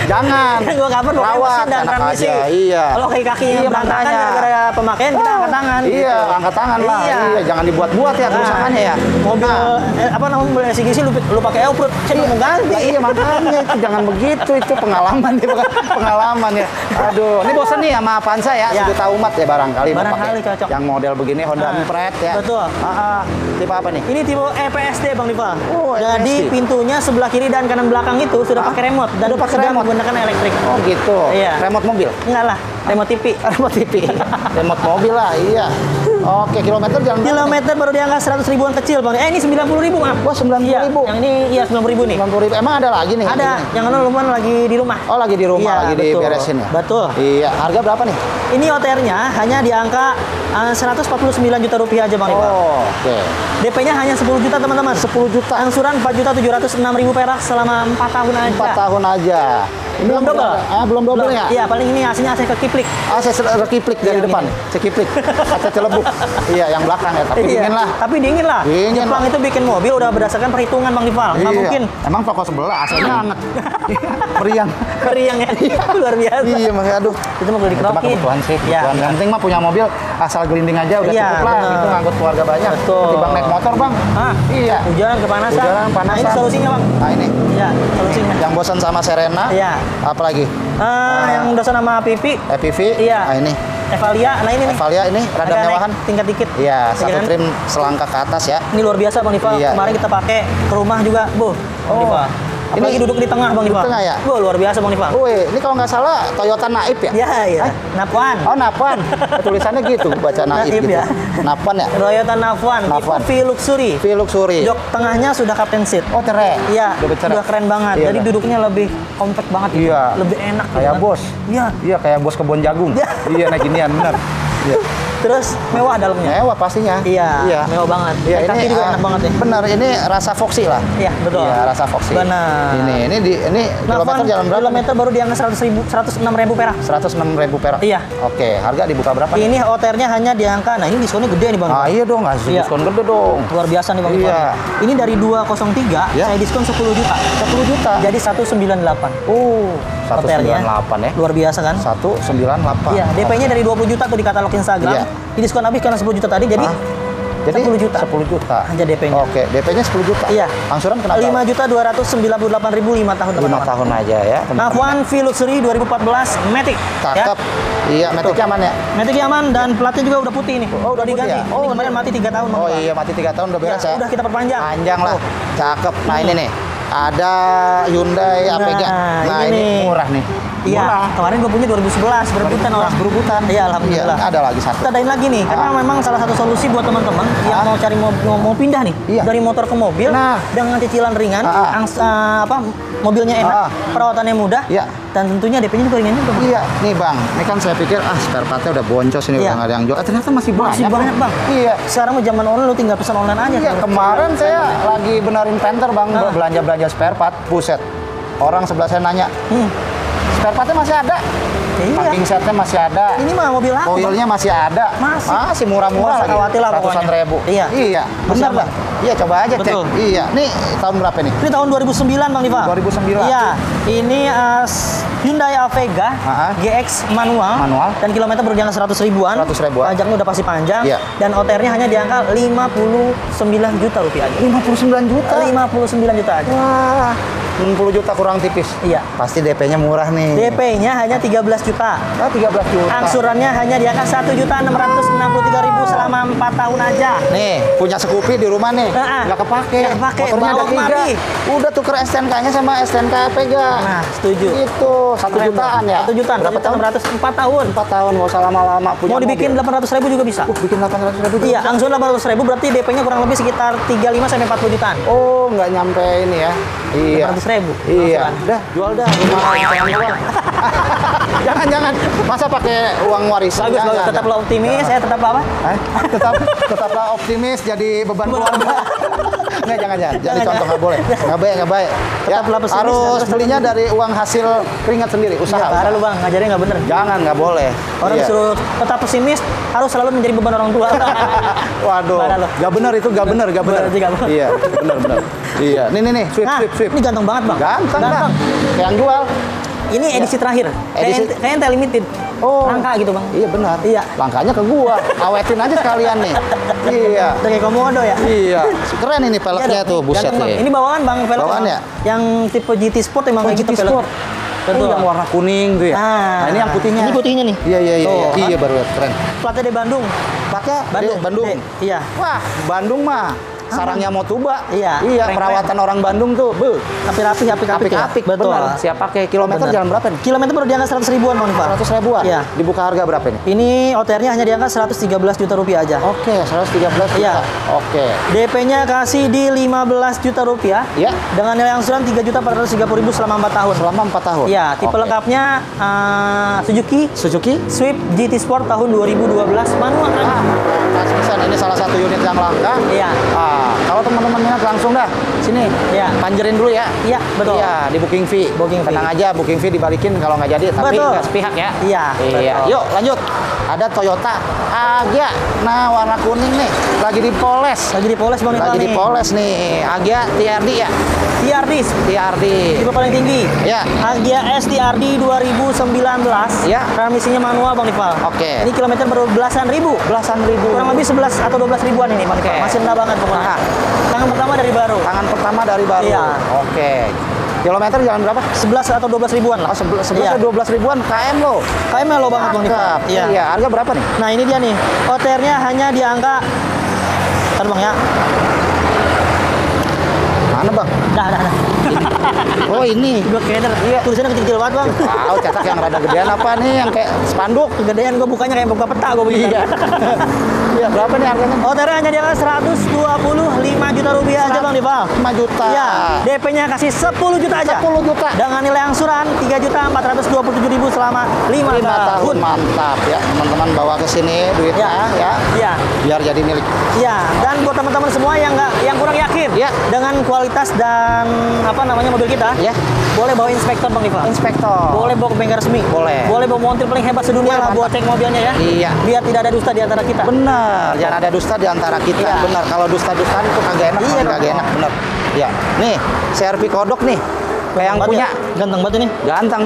Jangan. Gua cover mesin dan transmisi. Iya. Kalau kaki-kakinya iya, berantakan gara-gara pemakaian oh. kita angkat tangan. Iya, gitu. Angkat tangan lah. Iya, iya. Jangan dibuat-buat ya kerusakannya nah. ya. Mobil nah. eh, apa namanya mobil S G C lu lu pakai off-road. Saya mau ganti. Iya makanya jangan begitu itu pengalaman nih bukan pengalaman ya. Aduh, ini bosan nih sama Avanza ya, ya. Sejuta umat ya barangkali. Barangkali cocok. Yang model begini Honda Beat ya. Betul. Heeh. Tipe apa nih? Ini tipe E P S D Bang Difal. Oh, jadi pintunya sebelah kiri dan kanan belakang itu sudah pakai remote dan udah pakai remote menggunakan elektrik. Oh gitu. Iya. Remote mobil? Enggak lah. Remote T V, remote T V, remote mobil lah, iya. Oke, kilometer jalan. Kilometer baru di angka seratus ribuan kecil bang. Eh ini sembilan puluh ribu maaf. Wah sembilan puluh ribu. Yang ini iya sembilan puluh ribu nih. Sembilan puluh ribu. Emang ada lagi nih? Ada. Yang kan lumayan lagi di rumah. Oh lagi di rumah, iya, lagi betul. Diberesin ya. Betul. Iya. Harga berapa nih? Ini O T R-nya hanya di angka seratus empat puluh sembilan juta rupiah aja bang. Oh, oke. Okay. D P-nya hanya sepuluh juta teman-teman. sepuluh juta. Angsuran empat juta tujuh ratus enam ribu perak selama empat tahun aja. Empat tahun aja. Ini belum double. Ah belum double ya? Iya paling ini aslinya asli ke kiplik. Ah, saya rekiplik dari iya, depan. Cekiplik. Kaca celebuk. Iya, yang belakang ya, tapi iya. dingin lah. Tapi dingin lah. Dingin Jepang lah. Itu bikin mobil udah berdasarkan perhitungan Bang Difal. Iya. Nggak mungkin. Emang toko sebelah asalnya anget. Periang. Periang ya. Luar biasa. Iya, makanya aduh. Itu mah boleh dikerokin. Cuma kebutuhan sih. Iya. Yang penting mah punya mobil asal gelinding aja udah iya, cukup lah. Bener. Itu ngangkut keluarga banyak. Betul. Ketimbang naik motor, Bang. Ah, iya. Hujan kepanasan. Hujan panasan. Nah, ini solusinya, Bang. Nah, ini. Iya, solusinya. Yang bosan sama Serena. Iya. Apalagi? Ah, uh, yang bosan sama Pipi. A P V, iya. Nah ini Evalia, nah ini Evalia ini rada mewahan tingkat dikit. Iya, satu trim selangkah ke atas ya. Ini luar biasa Bang Difal. Iya. Kemarin kita pakai ke rumah juga, Bu. Bang Difal. Ini lagi duduk di tengah Bang Difal. Di tengah ya. Bu, luar biasa Bang Difal. Wih, ini kalau nggak salah Toyota N A V ya? Iya, iya. Eh? N A V one. Oh, N A V one. Tulisannya gitu, baca N A V gitu. Ya. N A V one ya? Toyota N A V one, V Luxury. V Luxury. Jok tengahnya sudah captain seat. Oh, cerai. Iya. Udah keren banget. Iya, jadi nah. duduknya lebih compact banget gitu. Iya. Lebih enak kayak banget. Bos. Iya. Iya, kayak bos kebun jagung. Iya, naik ginian benar. Iya. Terus mewah dalamnya. Mewah pastinya. Iya. Iya. Mewah banget. Iya. Ini juga uh, enak banget ya. Benar. Ini rasa Foxy lah. Iya betul. Iya rasa Foxy. Benar. Ini ini di ini kilometer jalan berapa? Kilometer baru di angka seratus ribu, seratus enam ribu perak. Seratus enam ribu perak. Iya. Oke. Harga dibuka berapa? Ini O T R-nya hanya di angka. Nah ini diskonnya gede nih bang. Ah iya dong. Harus iya. diskon gede dong. Luar biasa nih bang. Iya. Ini dari dua nol tiga ya. Saya diskon sepuluh juta. sepuluh juta. Jadi seratus sembilan puluh delapan. Oh. seratus sembilan puluh delapan ya. Luar biasa kan? seratus sembilan puluh delapan. Iya. D P-nya dari dua puluh juta tuh di katalog Instagram. Iya. Ini diskon habis karena sepuluh juta tadi, jadi ah, jadi sepuluh juta. sepuluh juta. Hanya D P-nya. Oke, D P-nya sepuluh juta. Iya. Angsuran kenapa? lima juta dua ratus sembilan puluh delapan ribu lima tahun. lima tahun aja ya. N A V one V Luxury dua ribu empat belas Matic. Cakep. Ya. Iya, metiknya aman ya? Metiknya aman dan platnya juga udah putih nih. Oh, udah diganti. Ya? Oh, ini kemarin mati tiga tahun. Oh iya, mati tiga tahun udah beres ya? Ya? Udah kita perpanjang. Panjang lah. Oh. Cakep. Nah, ini nih. Ada Hyundai Avega. Nah, nah, ini, ini murah nih. Iya, murah. Kemarin gue punya dua ribu sebelas, berebutan orang. Berebutan. Iya, alhamdulillah. Iya, ada lagi satu. Kita adain lagi nih, karena ah. memang salah satu solusi buat teman-teman ah. yang mau cari mau, mau pindah nih iya. dari motor ke mobil nah. dengan cicilan ringan, ah. angs, uh, apa mobilnya enak, ah. perawatannya mudah, iya. dan tentunya D P-nya juga ringan juga. Iya, nih Bang, ini kan saya pikir ah spare partnya udah boncos ini iya. udah nggak ada yang jual. Eh, ternyata masih banyak. Masih banyak Bang. Iya. Sekarang zaman online lu tinggal pesan online aja. Iya, kan? Kemarin saya lagi benerin fender Bang, ah. belanja-belanja spare part, buset. Orang sebelah saya nanya, hmm. spare partnya masih ada, iya. parking setnya masih ada. Ini mah mobil apa? Mobilnya masih ada, masih, masih murah-murah lagi. Ratusan ribu. Iya, iya. Benar Bang. Iya, coba aja cek. Iya. Nih tahun berapa nih? Ini tahun dua ribu sembilan Bang Difal. dua ribu sembilan. Iya. Ini uh, Hyundai Avega uh-huh. G X manual. Manual. Dan kilometer baru di angka seratus ribuan. seratus ribuan. Pajaknya udah pasti panjang. Iya. Dan O T R-nya hanya di angka lima puluh sembilan juta rupiah aja. lima puluh sembilan juta. lima puluh sembilan juta aja. Wah. enam puluh juta kurang tipis. Iya. Pasti D P-nya murah nih. D P-nya hanya tiga belas juta. Oh, tiga belas juta. Angsurannya hanya di angka satu juta enam ratus enam puluh tiga ribu selama empat tahun aja. Nih, punya Scoopy di rumah nih. Nah, nggak kepake. Nggak kepake. Motornya ada tiga. Udah tuker S T N K-nya sama S T N K Avega. Nah, setuju. Itu satu jutaan ya. satu jutaan. Berapa tahun? empat tahun. empat tahun, nggak usah lama-lama. Mau dibikin delapan ratus ribu juga bisa. Uh, bikin delapan ratus ribu. Iya, angsuran delapan ratus ribu berarti D P-nya kurang lebih sekitar tiga puluh lima sampai empat puluh jutaan. Oh, nggak nyampe ini ya. Iya. seratus ribu. Iya. Udah, jual dah. Jangan jangan. Masa pakai uang warisan? Bagus, bagus. Tetaplah optimis, saya tetap apa? Eh? Tetap tetaplah optimis jadi beban keluarga. Enggak, jangan jangan. Jadi contoh enggak boleh. Enggak baik, enggak baik. Ya, harus belinya dari uang hasil keringat sendiri, usaha. Parah lu Bang, ngajarin enggak bener. Jangan, enggak boleh. Orang disuruh tetap pesimis harus selalu menjadi beban orang tua. Waduh. Enggak bener itu, enggak bener, enggak bener. Iya, bener bener. Iya. Nih nih nih, Swift Swift Swift. Ini ganteng banget Bang. Ganteng Bang. Kayak yang jual. Ini edisi ya. Terakhir, kayaknya telimited, oh. langka gitu Bang. Iya benar, iya. Langkanya ke gua, awetin aja sekalian nih. Iya. Kayak komodo ya? Iya, keren ini peleknya iya, tuh, buset nih. Ini bawaan Bang, pelek bawaan ya? Yang tipe G T Sport emang oh, kayak G T gitu peleknya. Betul. Yang warna kuning tuh ya. Nah, nah ini yang putihnya. Ini putihnya nih. Iya iya iya. Tuh, iya baru keren. Platnya dari Bandung. Platnya Bandung. Bandung. Eh, iya. Wah, Bandung mah sarangnya mau tuba. Iya. Iya, perawatan orang Bandung tuh. Be. Rapi-rapi, apik-apik. Apik-apik. Betul. Benar. Siap pakai. Kilometer jalan berapa nih? Kilometer baru di angka seratus ribuan, Bang Pak. seratus ribuan. Iya. Dibuka harga berapa nih? Ini O T R-nya hanya di angka seratus tiga belas juta rupiah aja. Oke, seratus tiga belas juta. Iya. Oke. D P-nya kasih di lima belas juta rupiah. Iya. Dengan nilai angsuran tiga juta empat ratus tiga puluh ribu selama empat tahun. Selama empat tahun. Iya, tipe lengkapnya uh, Suzuki Suzuki Swift G T Sport tahun dua ribu dua belas manual. Ah, pas ini salah satu unit yang langka. Iya. Ah. Kalau teman-teman minat langsung dah sini ya panjerin dulu ya. Iya betul. Iya di booking fee. Booking tenang fee. Aja booking fee dibalikin kalau nggak jadi tapi nggak sepihak ya. Iya. Iya. Betul. Yuk lanjut. Ada Toyota Agya. Nah warna kuning nih lagi dipoles. Lagi dipoles Bang. Lagi dipoles nih. Agya T R D ya. T R D. T R D. Tipe paling tinggi. Iya. Agya S T R D dua ribu sembilan belas. Iya. Transmisinya manual Bang Difal. Oke. Okay. Ini kilometer baru belasan ribu. Belasan ribu. Kurang lebih sebelas atau dua belas ribuan ini Bang Difal. Okay. Masih rendah banget pokoknya. Tangan pertama dari baru. Tangan pertama dari baru. Iya. Oke. Kilometer jalan berapa? sebelas atau dua belas ribuan lah. Oh, sebelas atau dua belas ribuan K M lo. K M lo banget Bang Difal. Iya. Iya, harga berapa nih? Nah, ini dia nih. O T R-nya hanya di angka bentar Bang ya. Mana Bang? Dah, dah, dah. Oh ini gue keder, iya. Tulisannya kecil-kecil banget Bang. Wow, cetak yang rada gedean apa nih, yang kayak spanduk gedean gue bukanya kayak buka peta gue begini. Iya. Iya, berapa nih harganya? O T R hanya dia seratus dua puluh lima juta rupiah aja Bang Difal. lima juta. Iya, D P-nya kasih sepuluh juta aja. sepuluh juta. Dengan nilai angsuran tiga juta empat ratus dua puluh tujuh ribu selama lima tahun. Mantap ya, teman-teman bawa ke sini duitnya ya. Iya. Biar jadi milik. Iya, dan buat teman-teman semua yang nggak yang kurang yakin ya dengan kualitas dan apa namanya mobil kita ya, boleh bawa inspektor Bang Difal. Inspektor boleh bawa ke bengkel resmi, boleh boleh bawa montir paling hebat sedunia lah buat cek mobilnya ya. Iya, biar tidak ada dusta di antara kita. Benar, jangan ada dusta di antara kita. Iya. Benar, kalau dusta-dusta itu kagak enak. Iya, kagak enak. Benar ya. Nih C R V kodok nih kayak yang punya ya. Ganteng banget ini, ganteng.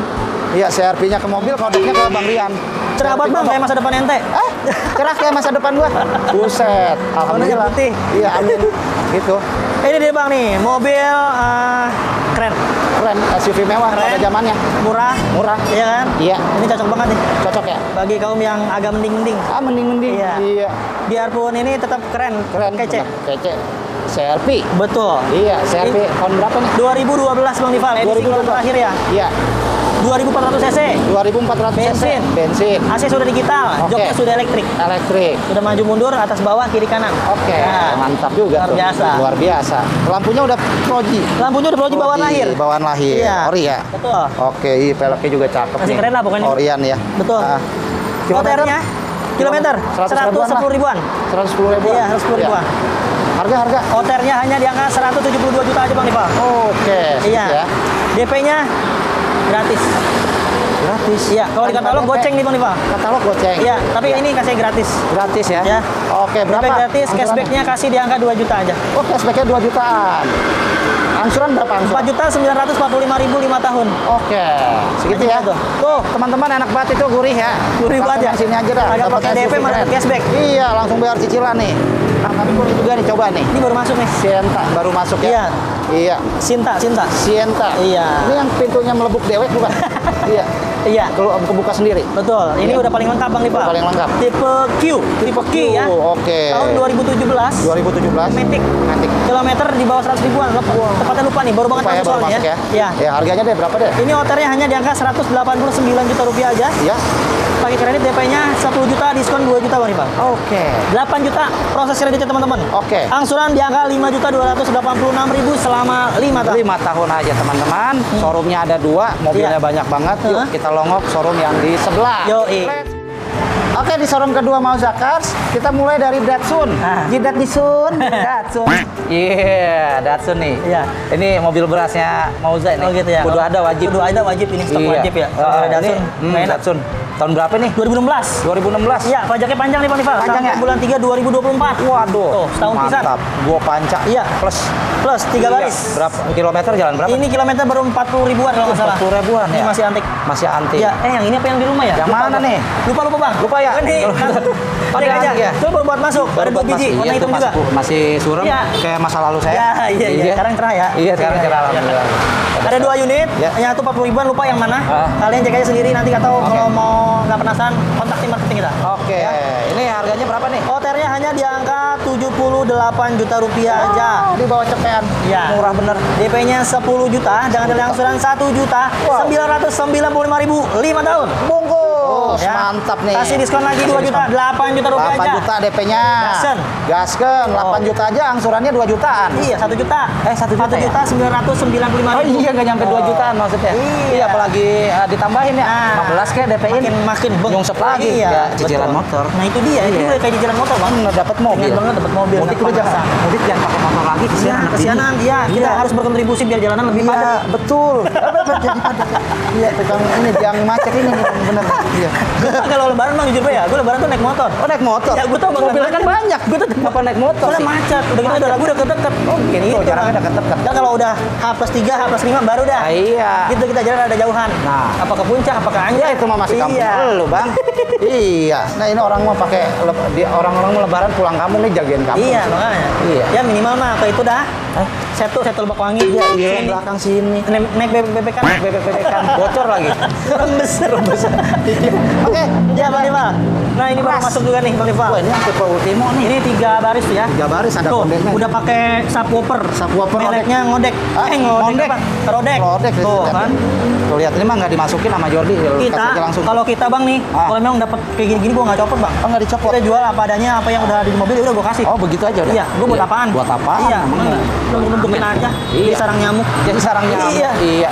Iya, C R V-nya ke mobil, kodoknya ke Bang Rian. Cerah banget Bang, kayak masa depan ente. Eh, cerah kayak masa depan gua. Buset, alhamdulillah. Iya, amin. Gitu. Ini dia Bang nih, mobil uh, keren. keren, S U V mewah pada zamannya. Murah. Murah. Iya kan? Iya. Ini cocok banget nih. Cocok ya? Bagi kaum yang agak mending-mending. Ah, mending-mending. Iya. Iya. Biarpun ini tetap keren. Keren. Kece. Kece. C R V. Betul. Iya, C R V tahun berapa nih? dua ribu dua belas Bang Difal, edisi terakhir ya? Iya. dua ribu empat ratus cc. dua ribu empat ratus bensin. cc. Bensin. A C sudah digital, okay. Joknya sudah elektrik. Elektrik. Sudah maju mundur atas bawah kiri kanan. Oke. Okay. Nah, mantap juga. Luar biasa. Tuh. Luar biasa. Lampunya udah proji. Lampunya udah proji, proji. bawaan lahir. Bawaan lahir. Iya. Ori ya. Betul. Oke, iya, peleknya juga cakep. Masih nih. Keren lah pokoknya. Orian ya. Betul. Nah, kilometernya? Kilometer seratus sepuluh ribuan. seratus sepuluh ribuan. Iya, seratus sepuluh ribuan. Harga-harga? O T R-nya hanya di angka seratus tujuh puluh dua juta aja Bang Difal. Oke. Okay. Iya. Ya. D P-nya gratis. Gratis? Iya. Kalau di katalog goceng nih Bang Difal. Katalog goceng? Iya. Tapi ya. Ini kasih gratis. Gratis ya? Iya. Oke, okay, berapa? D P gratis, cashback-nya kasih di angka dua juta aja. Oh, cashback-nya dua jutaan. Angsuran berapa angsuran? empat juta sembilan ratus empat puluh lima ribu lima tahun. Oke. Okay. Segitu ya. Tuh, tuh teman-teman enak banget itu, gurih ya. Gurih banget ya. Sini aja dah. Agak pakai D P malah cashback. Iya, langsung bayar cicilan nih. Nah, tapi baru juga nih coba nih. Ini baru masuk nih. Sienta baru masuk ya. Iya. Iya. Sienta, Sienta. Sienta. Iya. Ini yang pintunya melebuk dewek bukan? Iya. Iya. Kalau kebuka sendiri. Betul. Ini iya. Udah paling lengkap Bang Difal. Paling lengkap. Tipe Q, tipe Q, Q ya. Oke. Okay. Tahun dua ribu tujuh belas. dua ribu tujuh belas. Matic. Matic. Kilometer di bawah seratus ribuan. Wow. Tepatnya lupa nih, baru banget ya, baru masuk ya. Iya. Ya, harganya deh berapa deh? Ini O T R-nya hanya di angka seratus delapan puluh sembilan juta rupiah aja. Iya. Pakai kredit D P-nya sepuluh juta, diskon dua juta Bang Difal. Oke. Okay. delapan juta proses kreditnya teman-teman. Oke. Okay. Angsuran di angka lima juta dua ratus delapan puluh enam ribu selama lima tahun. lima tahun aja teman-teman. Hmm. Showroomnya ada dua, mobilnya iya. Banyak banget. Yuk uh -huh. kita longok showroom yang di sebelah. Yoi. Oke, di showroom kedua Mauza Cars, kita mulai dari Datsun. Ah. Jidat Nisun, Datsun. Iya, yeah, Datsun nih. Iya. Yeah. Ini mobil berasnya Mauza ini. Oh gitu ya. Kudu ada wajib. Kudu ada wajib ini stok yeah. Wajib ya. Uh, uh, Datsun. Ini, hmm, Datsun. Tahun berapa nih? dua ribu enam belas. dua ribu enam belas. Iya, pajaknya panjang nih Bang Difal. Panjangnya bulan tiga dua ribu dua puluh empat. Waduh. Tuh, setahun pisan. Mantap. Gua pancak. Iya. Plus plus tiga baris. Iya. Berapa kilometer jalan berapa? Ini kilometer baru empat puluh ribuan kalau enggak salah. empat puluh ribuan ya. Ini masih antik. Masih antik. Iya, eh yang ini apa yang di rumah ya? Yang mana nih? Lupa lupa Bang. Lupa ya. Ini. Pakai aja. Itu baru buat masuk. Baru buat biji. Warna hitam juga. Masih suram kayak masa lalu saya. Iya, iya, iya. Sekarang cerah ya. Iya, sekarang cerah alhamdulillah. Ada dua unit, yang satu empat puluh ribuan lupa yang mana. Kalian cek aja sendiri nanti atau kalau mau nggak penasaran kontak tim marketing kita. Oke, ya. Ini harganya berapa nih? O T R-nya hanya di angka tujuh puluh delapan juta rupiah oh, aja. Di bawah cepean. Ya. Murah bener. D P-nya sepuluh juta dengan nilai angsuran satu juta sembilan ratus sembilan puluh lima ribu lima tahun. Bungkus. Ya. Mantap nih. Kasih diskon lagi dua juta, delapan juta rupiah aja. delapan juta D P-nya. Gasken. Gasken delapan juta aja, angsurannya dua jutaan. Iya, satu juta. Eh, satu juta. satu juta sembilan ratus sembilan puluh lima ribu. Oh iya, nggak nyampe oh. dua jutaan maksudnya. Iya, iya apalagi uh, ditambahin ya. Nah. lima belas kayak D P-in. Makin bengset lagi ya cicilan motor. Nah itu dia, iya. Itu udah kayak cicilan motor Bang. Nggak dapat mobil. Bener banget dapat mobil. Mudik udah jangan, mudik jangan pakai motor lagi. Kesianan, ya, kesianan. Iya, kita harus berkontribusi biar jalanan lebih ya, padat. Betul. Iya, tegang ini yang macet ini bener. Iya. Kalau lebaran Bang jujur ya, gue lebaran tuh naik motor. Oh naik motor. Ya gue tuh mobilnya kan banyak. Gue tuh apa naik motor? Soalnya macet. Udah gitu udah lagu udah deket-deket. Oh gini. Jaraknya udah deket-deket. Kan kalau udah H plus tiga, H plus lima baru dah. Iya. Gitu kita jalan ada jauhan. Nah, apa ke puncak, apa ke Anyer itu mah masih kampung. Lu Bang. Iya. Nah, ini orang mau pakai orang-orang mau lebaran pulang kampung nih jagain kampung. Iya, makanya. Iya. Ya minimal mah kayak itu dah. Eh, setu setu lebak wangi dia iya. Di belakang sini. Naik naik bebek kan, bebek kan bocor lagi. Rembes, rembes. Oke, ya Bang Difal. Nah, ini baru masuk juga nih Bang Difal. Ini tipe Ultimo nih. Ini tiga baris ya. tiga baris ada kondeknya. Udah pakai subwoofer. Subwoofer mereknya ngodek. Eh, ngodek. Rodek. Rodek tuh kan. Tuh lihat ini mah enggak dimasukin sama Jordi. Kita kalau kita Bang nih, kalau memang dapat kayak gini-gini gua enggak copot Bang. Oh, enggak dicopot. Kita jual apa adanya, apa yang udah di mobil udah gua kasih. Oh, begitu aja udah. Iya, gua buat apaan? Buat apaan? Iya, bentukin aja. Iya. Di sarang nyamuk. Jadi sarang nyamuk. Iya. Iya.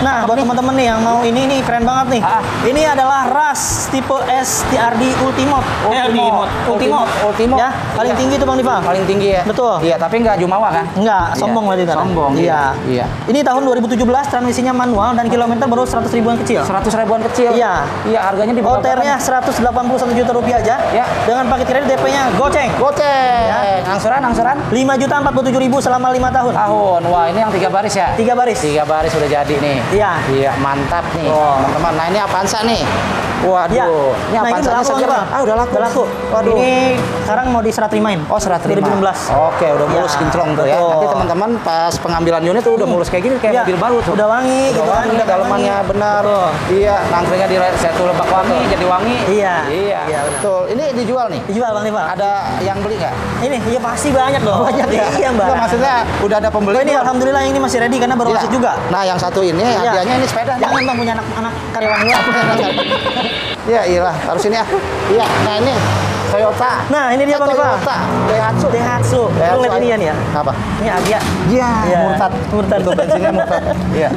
Nah, buat teman-teman nih yang mau ini nih keren banget nih. Ah. Ini adalah Rush tipe S T R D Ultimate. Ultimate. Ultimate. Ultimate. Ya, paling tinggi itu Bang Difal. Paling tinggi ya. Betul. Iya, tapi nggak jumawa kan? Nggak, sombong lah itu. Sombong. Iya. Iya. Ini tahun dua ribu tujuh belas, transmisinya manual dan kilometer baru seratus ribuan kecil. seratus ribuan kecil. Iya. Iya, harganya di bawah O T R-nya seratus delapan puluh satu juta rupiah aja. Ya. Dengan paket kredit D P-nya goceng. Goceng. Ya. Angsuran, angsuran lima juta empat puluh tujuh ribu selama lima tahun. Tahun. Wah, ini yang tiga baris ya? tiga baris. tiga baris sudah jadi nih. Iya. Iya, mantap nih. Teman-teman, oh. Nah ini Avanza nih. Waduh. Ya. Ini nah, ini udah laku, kan? Ah, udah laku. Udah laku. Waduh. Ini sekarang mau diserah terimain. Oh, serah terima. dua ribu enam belas. Oke, udah mulus ya, kinclong tuh ya. Nanti teman-teman pas pengambilan unit tuh udah mulus kayak gini, kayak ya, mobil baru tuh. Udah wangi, udah gitu wangi, kan? Dalamannya benar. Betul. Iya, nangkringnya di satu lebak wangi, wangi, jadi wangi. Iya. Iya, iya betul. Ini dijual nih? Dijual, Bang Difal. Ada yang beli nggak? Ini, iya pasti banyak dong. Banyak ya? Iya, Mbak. Nggak, maksudnya udah ada pembeli. Ini alhamdulillah yang ini masih ready karena baru masuk juga. Nah, yang satu ini hadiahnya ini sepeda. Jangan Bang punya anak-anak karyawan gua. Ya iyalah, harus ini ya. Iya, nah ini Toyota. Nah, ini dia Bang Difal. Toyota Daihatsu. Daihatsu. Lu lihat ini ya nih ya. Apa? Ini Agya. Iya, murtad. Murtad tuh bensinnya murtad. Iya.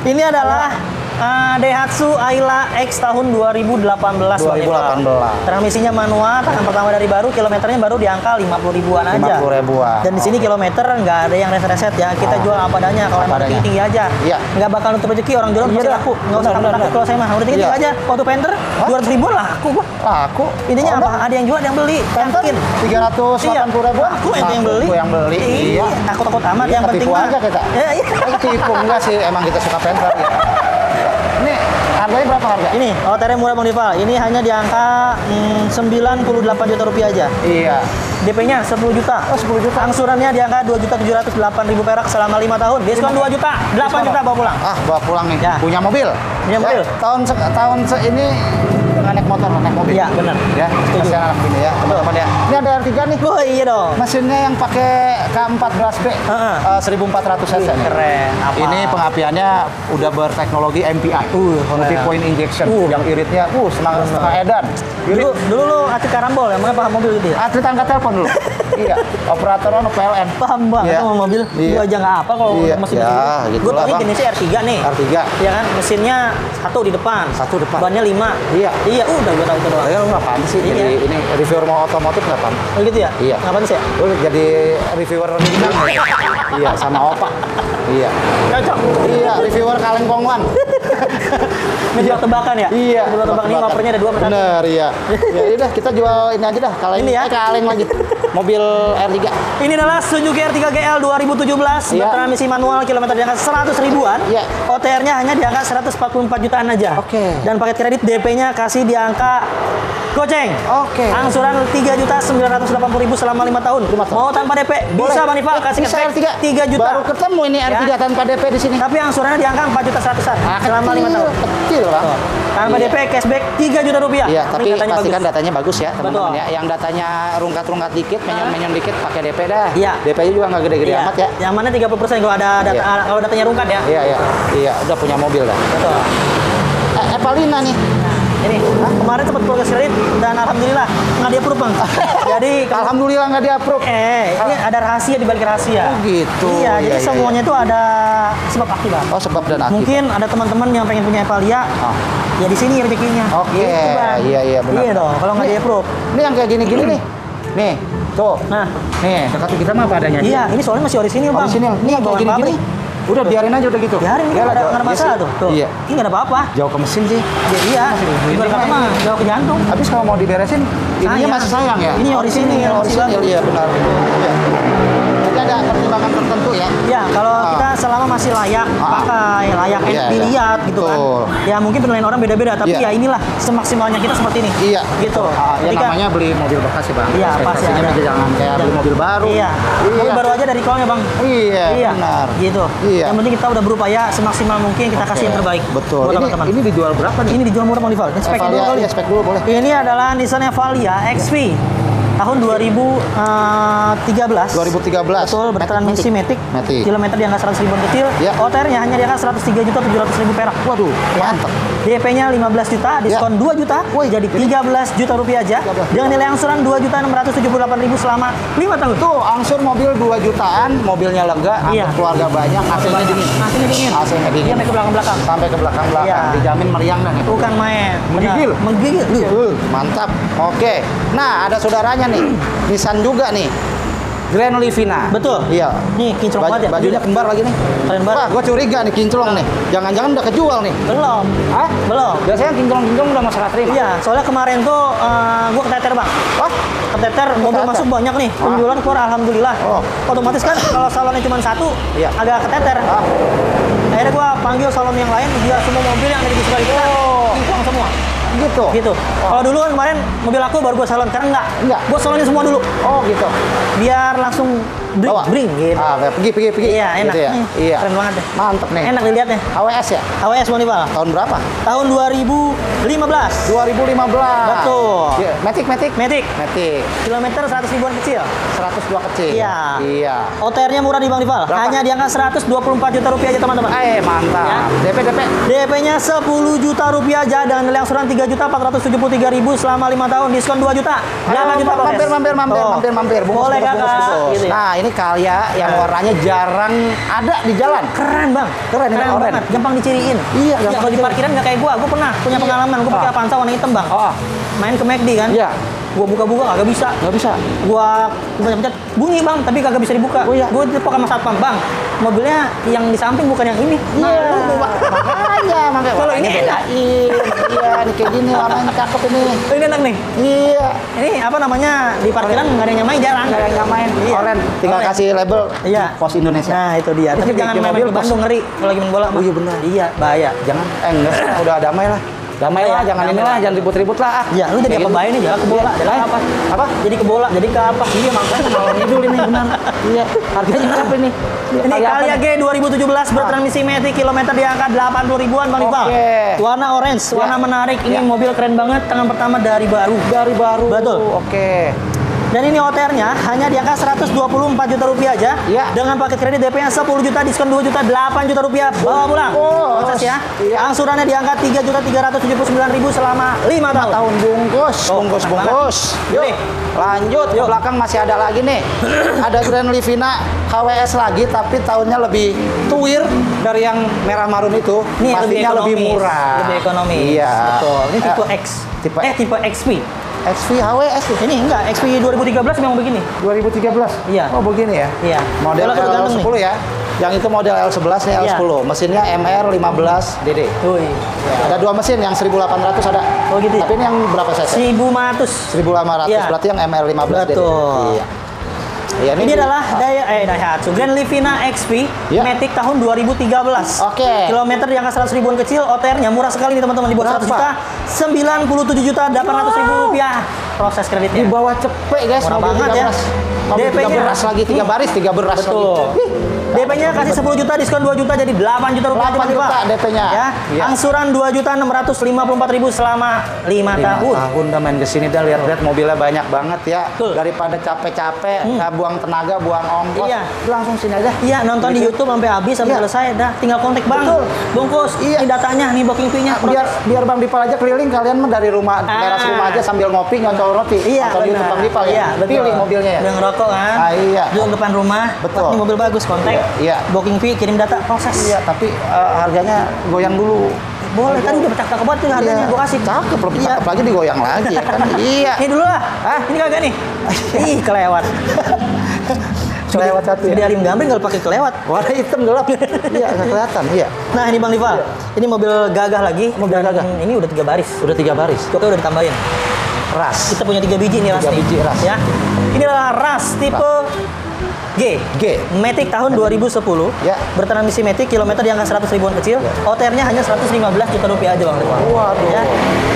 Ini adalah uh, Daihatsu Ayla X tahun dua ribu delapan belas. dua ribu delapan belas. Transmisinya manual, tangan pertama dari baru, kilometernya baru di angka lima puluh ribuan aja. lima puluh ribuan. Dan di sini oh, kilometer nggak ada yang reset-reset ya. Kita oh, jual apa adanya, kalau emang tinggi aja. Iya. Nggak bakal nutup rezeki orang jualan pasti laku. Nggak usah takut kalau saya mah. Udah tinggi iya, aja. Auto Panther dua ratus ribuan laku gua. Laku. Intinya apa? Ada yang jual, ada yang beli. Panther tiga ratus delapan puluh ribuan. Aku ente yang beli. Aku yang beli. Iya. Takut-takut amat yang penting mah. Iya, iya. Tipu enggak sih, emang kita suka Panther ya. Ini harganya berapa harga? Ini, oh ternyata murah Bang Difal. Ini hanya di angka mm, sembilan puluh delapan juta rupiah aja. Iya. D P-nya sepuluh juta. Oh, sepuluh juta. Angsurannya di angka dua juta tujuh ratus delapan ribu perak selama lima tahun. Diskon dua juta, delapan juta bawa pulang. Ah, bawa pulang nih. Ya. Punya mobil. Punya ya, mobil. Tahun se tahun se ini dengan naik motor, naik mobil. Iya, benar. Ya, setuju anak ini ya, teman-teman ya. Ini ada R tiga nih. Oh, iya dong. Mesinnya yang pakai K empat belas B. Heeh. Uh, seribu empat ratus cc. Keren. Apa? Ini pengapiannya udah berteknologi M P I. Uh, multi-point injection uh, yang iritnya uh senang setengah edan. Dulu dulu lu atlet karambol ya, makanya paham mobil gitu ya. Atlet angkat telepon dulu. Iya, operator ono P L N. Paham Bang, yeah, itu mau mobil. Yeah. Gua aja enggak apa kalau yeah, mesin yeah, gitu. Gitu. Gua tahu jenisnya R tiga nih. R tiga. Iya kan, mesinnya satu di depan, satu depan. Bannya lima. Iya. Iya, udah gua tahu itu doang. Ya enggak paham sih. Iya. Jadi ini reviewer mau otomotif enggak paham. Oh gitu ya? Iya. Ngapain sih? Lu jadi reviewer bintang. Iya, sama opa. Iya. Cocok. Iya, reviewer kaleng pongwan. Menjual tebakan ya? Iya. Menjual tebakan ini wapernya ada dua macam. Bener, iya. Ya udah kita jual ini aja dah, kaleng. Ini ya, kaleng lagi. Mobil R tiga. Ini adalah Suzuki R tiga G L dua ribu tujuh belas, yeah, bertransmisi manual, kilometer di angka seratus ribuan. Yeah. O T R-nya hanya di angka seratus empat puluh empat jutaan aja. Oke. Okay. Dan paket kredit D P-nya kasih di angka goceng. Oke. Okay. Angsuran tiga juta sembilan ratus delapan puluh ribu selama lima tahun. lima tahun. Mau tanpa D P? Bisa Bang Difal, kasih ke tiga juta. Baru ketemu ini R tiga ya, tanpa D P di sini. Tapi angsurannya di angka empat juta seratusan selama lima tahun. Kecil, Bang. Tanpa iya, D P cashback tiga juta rupiah. Iya, tapi pastikan bagus, datanya bagus ya, teman-teman ya. Yang datanya rungkat-rungkat dikit, menyon-menyon dikit pakai D P dah. Iya. D P-nya juga nggak gede-gede iya, amat ya. Yang mana tiga puluh persen kalau ada data iya, kalau datanya rungkat ya. Iya, iya. Iya, udah punya mobil dah. Betul. Eh, Evalina nih. Ini nah, kemarin sempat progres kredit dan alhamdulillah nggak di-approve Bang. Jadi alhamdulillah nggak di-approve. Eh, ini ada rahasia di balik rahasia. Oh gitu. Iya, iya jadi iya, semuanya itu iya, ada sebab akibat. Oh, sebab dan akibat. Mungkin ada teman-teman yang pengen punya Evalia. Oh. Ya di sini rezekinya. Oke. Okay. Iya, iya benar. Iya dong, kalau nggak di-approve. Ini yang kayak gini-gini nih. Nih, tuh. Nah, nih, dekat kita mah apa adanya. Iya, ini soalnya masih orisinil Bang. Orisinil. Ini kayak gini-gini. Udah biarin aja udah gitu. Biarin ini enggak ada masalah tuh. Tuh. Iya. Ini enggak ada apa-apa. Jauh ke mesin sih. Ya, iya. Ibarat kata mah jauh ke jantung. Habis kalau mau diberesin, ininya masih sayang ya. Ini orisinil, yang orisinil ya benar. Iya. Ada pertimbangan tertentu ya. Ya, kalau ah, kita selama masih layak ah, pakai, layak yeah, dilihat yeah, gitu kan. Ya mungkin penilaian orang beda-beda, tapi yeah, ya inilah semaksimalnya kita seperti ini. Iya. Yeah. Gitu. Ah, ya ketika, namanya beli mobil bekas ya Bang. Iya, pas ya. Jangan kayak beli mobil baru. Iya. Mobil iya, baru aja dari kolnya Bang. Iya, iya, benar. Gitu. Iya. Yang penting kita udah berupaya semaksimal mungkin kita okay, kasih yang terbaik. Betul. Buat ini, teman-teman. Ini dijual berapa nih? Ini dijual murah Bang Difal. Spek dulu kali. Spek dulu boleh. Ini adalah Nissan Evalia X V. Tahun dua ribu tiga belas. dua ribu tiga belas. Betul, bertransmisi matic. Matic. Kilometer di angka seratus ribuan kecil. Ya. O T R-nya hanya di angka seratus tiga juta tujuh ratus ribu perak. Waduh, ya, mantap. D P-nya lima belas juta, diskon ya, dua juta. Woy, jadi tiga belas juta rupiah aja. Dengan nilai angsuran dua juta enam ratus tujuh puluh delapan ribu selama lima tahun. Tuh, angsur mobil dua jutaan, mobilnya lega, iya, keluarga banyak, hasilnya dingin. Hasilnya dingin. Hasilnya dingin. Sampai ke belakang-belakang. Sampai ke belakang-belakang. Ya. Dijamin meriang dan itu. Bukan main. Menggigil. Menggigil. Loh. Mantap. Oke. Nah, ada saudaranya nih, Nissan juga nih, Grand Livina. Betul. Iya. Nih kinclong banget ya. Bajunya kembar lagi nih. Keren banget. Wah, gue curiga nih kinclong nih. Jangan-jangan udah kejual nih? Belum. Hah? Belum. Biasanya kinclong-kinclong udah mau serah terima. Iya. Soalnya kemarin tuh uh, gue keteter Bang. Wah? Keteter. Mobil masuk banyak nih. Penjualan keluar alhamdulillah. Oh. Otomatis kan kalau salonnya cuma satu, iya, agak keteter. Ah. Akhirnya gue panggil salon yang lain biar semua mobil yang ada di sekitar kita kinclong semua. Gitu. Gitu. Oh. Kalau dulu kan kemarin mobil aku baru gue salon, sekarang enggak. Enggak. Gue salonin semua dulu. Oh, gitu. Biar langsung bring, bring gitu. Ah, pergi pergi pergi. Iya, enak. Gitu ya? Nih, iya. Keren banget deh. Mantep nih. Enak dilihatnya. A W S ya? A W S Monipal. Tahun berapa? Tahun dua ribu lima belas. dua ribu lima belas. Betul. Yeah. Matic, Matic. Matic. Matic. Kilometer seratus ribuan kecil. seratus dua kecil. Iya. Iya. O T R-nya murah di Bang Difal. Hanya di angka seratus dua puluh empat juta rupiah aja, teman-teman. Eh, mantap. Ya. D P D P. D P-nya sepuluh juta rupiah aja dengan nilai angsuran tiga juta empat ratus tujuh puluh tiga ribu selama lima tahun, diskon dua juta. delapan juta proses. Mampir, mampir, mampir, oh. mampir, mampir. Bungkus, boleh bungkus, bungkus, bungkus. Gitu ya? Nah, ini Calya yang nah. warnanya jarang ada di jalan. Keren, Bang. Keren, keren, keren banget. Gampang diciriin. Iya, ya, kalau di parkiran nggak kayak gua. Gua pernah punya iya. pengalaman. Gua pakai Avanza warna hitam, Bang. Oh. Main ke McD kan? Iya. Gua buka-buka kagak bisa. Nggak bisa. Gua pencet-pencet bunyi, Bang, tapi kagak bisa dibuka. Oh, iya. Gua ditelepon sama satpam, Bang. Mobilnya yang di samping bukan yang ini. Iya. Nah, makanya, makanya. Kalau ini enak. Iya, ini kayak gini warnanya cakep ini. Oh, ini enak nih. Iya. Ini apa namanya? Di parkiran nggak ada yang nyamain, jarang. Nggak ada yang nyamain. Iya. Oren, tinggal Oren. Kasih label iya. Pos Indonesia. Nah, itu dia. Tapi jangan main-main ke Bandung, ngeri kalau lagi main bola. Oh, iya benar. Iya, bahaya. Jangan. Eh, enggak, udah damai lah. Damai lah, jangan ini lah, jangan ribut-ribut lah. Ya, lu jadi apa bayi nih? Jadi ke bola, jadi apa? Apa? Jadi ke bola, jadi ke apa? Iya, makanya kalau ngidul ini benar. Iya, harganya berapa ini? Ini Calya G dua ribu tujuh belas bertransmisi matic, kilometer di angka delapan puluh ribuan, Bang Difal. Warna orange, warna menarik. Ini mobil keren banget, tangan pertama dari baru. Dari baru. Betul. Oke. Dan ini O T R-nya hanya di angka seratus dua puluh empat juta rupiah aja. Iya. Dengan pakai kredit D P-nya sepuluh juta, diskon dua juta, delapan juta rupiah. Bawa pulang. Oh, proses ya. Iya. Angsurannya di angka tiga juta tiga ratus tujuh puluh sembilan ribu selama lima tahun. Tahun bungkus, bungkus, bungkus. Yuk, lanjut. Ke belakang masih ada lagi nih. Ada Grand Livina H W S lagi, tapi tahunnya lebih tuir dari yang merah marun itu. Ini pastinya lebih, lebih murah. Lebih ekonomi. Iya. Betul. Ini tipe X. Tipe eh tipe X P. X V H W S ini enggak, X V dua ribu tiga belas memang begini. dua ribu tiga belas? Iya. Oh, begini ya? Iya. Model L sepuluh ya? Yang itu model L sebelas nih, L sepuluh. Iya. Mesinnya M R lima belas D D. Wih. Ya. Ada dua mesin, yang seribu delapan ratus ada. Oh gitu. Tapi ini yang berapa cc? seribu lima ratus. seribu lima ratus, ya. Berarti yang M R lima belas D D. Betul. Iya. Ya, ini, ini adalah Daya, eh, Daihatsu Grand Livina X V ya. Matic tahun dua ribu tiga belas. Oke. Okay. Kilometer di angka seratus ribuan kecil, O T R-nya murah sekali nih teman-teman, di bawah seratus juta, sembilan puluh tujuh juta delapan ratus ribu wow. rupiah proses kreditnya. Di bawah cepet guys, murah banget tiga belas. Ya. D P-nya beras lagi, tiga baris, tiga beras. Betul. D P-nya kasih sepuluh juta, diskon dua juta, jadi delapan juta rupiah. delapan juta D P-nya. Ya. Ya. Angsuran dua juta enam ratus lima puluh empat ribu selama lima tahun. lima tahun udah main kesini dah, lihat-lihat mobilnya banyak banget ya. Betul. Daripada capek-capek, hmm. nah, buang tenaga, buang ongkos. Iya. Langsung sini aja. Iya, nonton gitu. Di YouTube sampai habis, sampai iya. selesai. Dah, tinggal kontak Bang. Betul. Bungkus, iya. ini datanya, nih booking fee-nya. Biar, biar Bang Difal aja keliling, kalian dari rumah, ah. teras rumah aja sambil ngopi, nyontol roti. Iya, benar. YouTube Bang Difal ya. Pilih mobilnya ya. Ngerokok kan, ah, iya. duduk depan rumah, betul. Ini mobil bagus, kontak, iya, iya. booking fee, kirim data, proses. Iya, tapi uh, harganya goyang dulu. Boleh, kan udah cakep banget tuh harganya, gue kasih. Cakep, belum cakep lagi digoyang lagi. Kan? Iya. Ini dulu lah, ah, ini kagak nih. Ih, kelewat. Kelewat satu ya? Di alim gambar nggak pakai kelewat. Warna hitam gelap. Iya, nggak kelihatan. Iya. Nah, ini Bang Difal, iya. ini mobil gagah lagi. Mobil gagah. Ini udah tiga baris. Udah tiga baris. Joknya udah ditambahin. Ras. Kita punya tiga biji nih, Ras. Tiga biji Ras. Ya. Ini adalah Ras tipe G. G. Matic tahun dua ribu sepuluh. Ya. Bertransmisi Matic, kilometer di angka seratus ribuan kecil. Ya. O T R-nya hanya seratus lima belas juta rupiah aja, Bang. Waduh. Ya.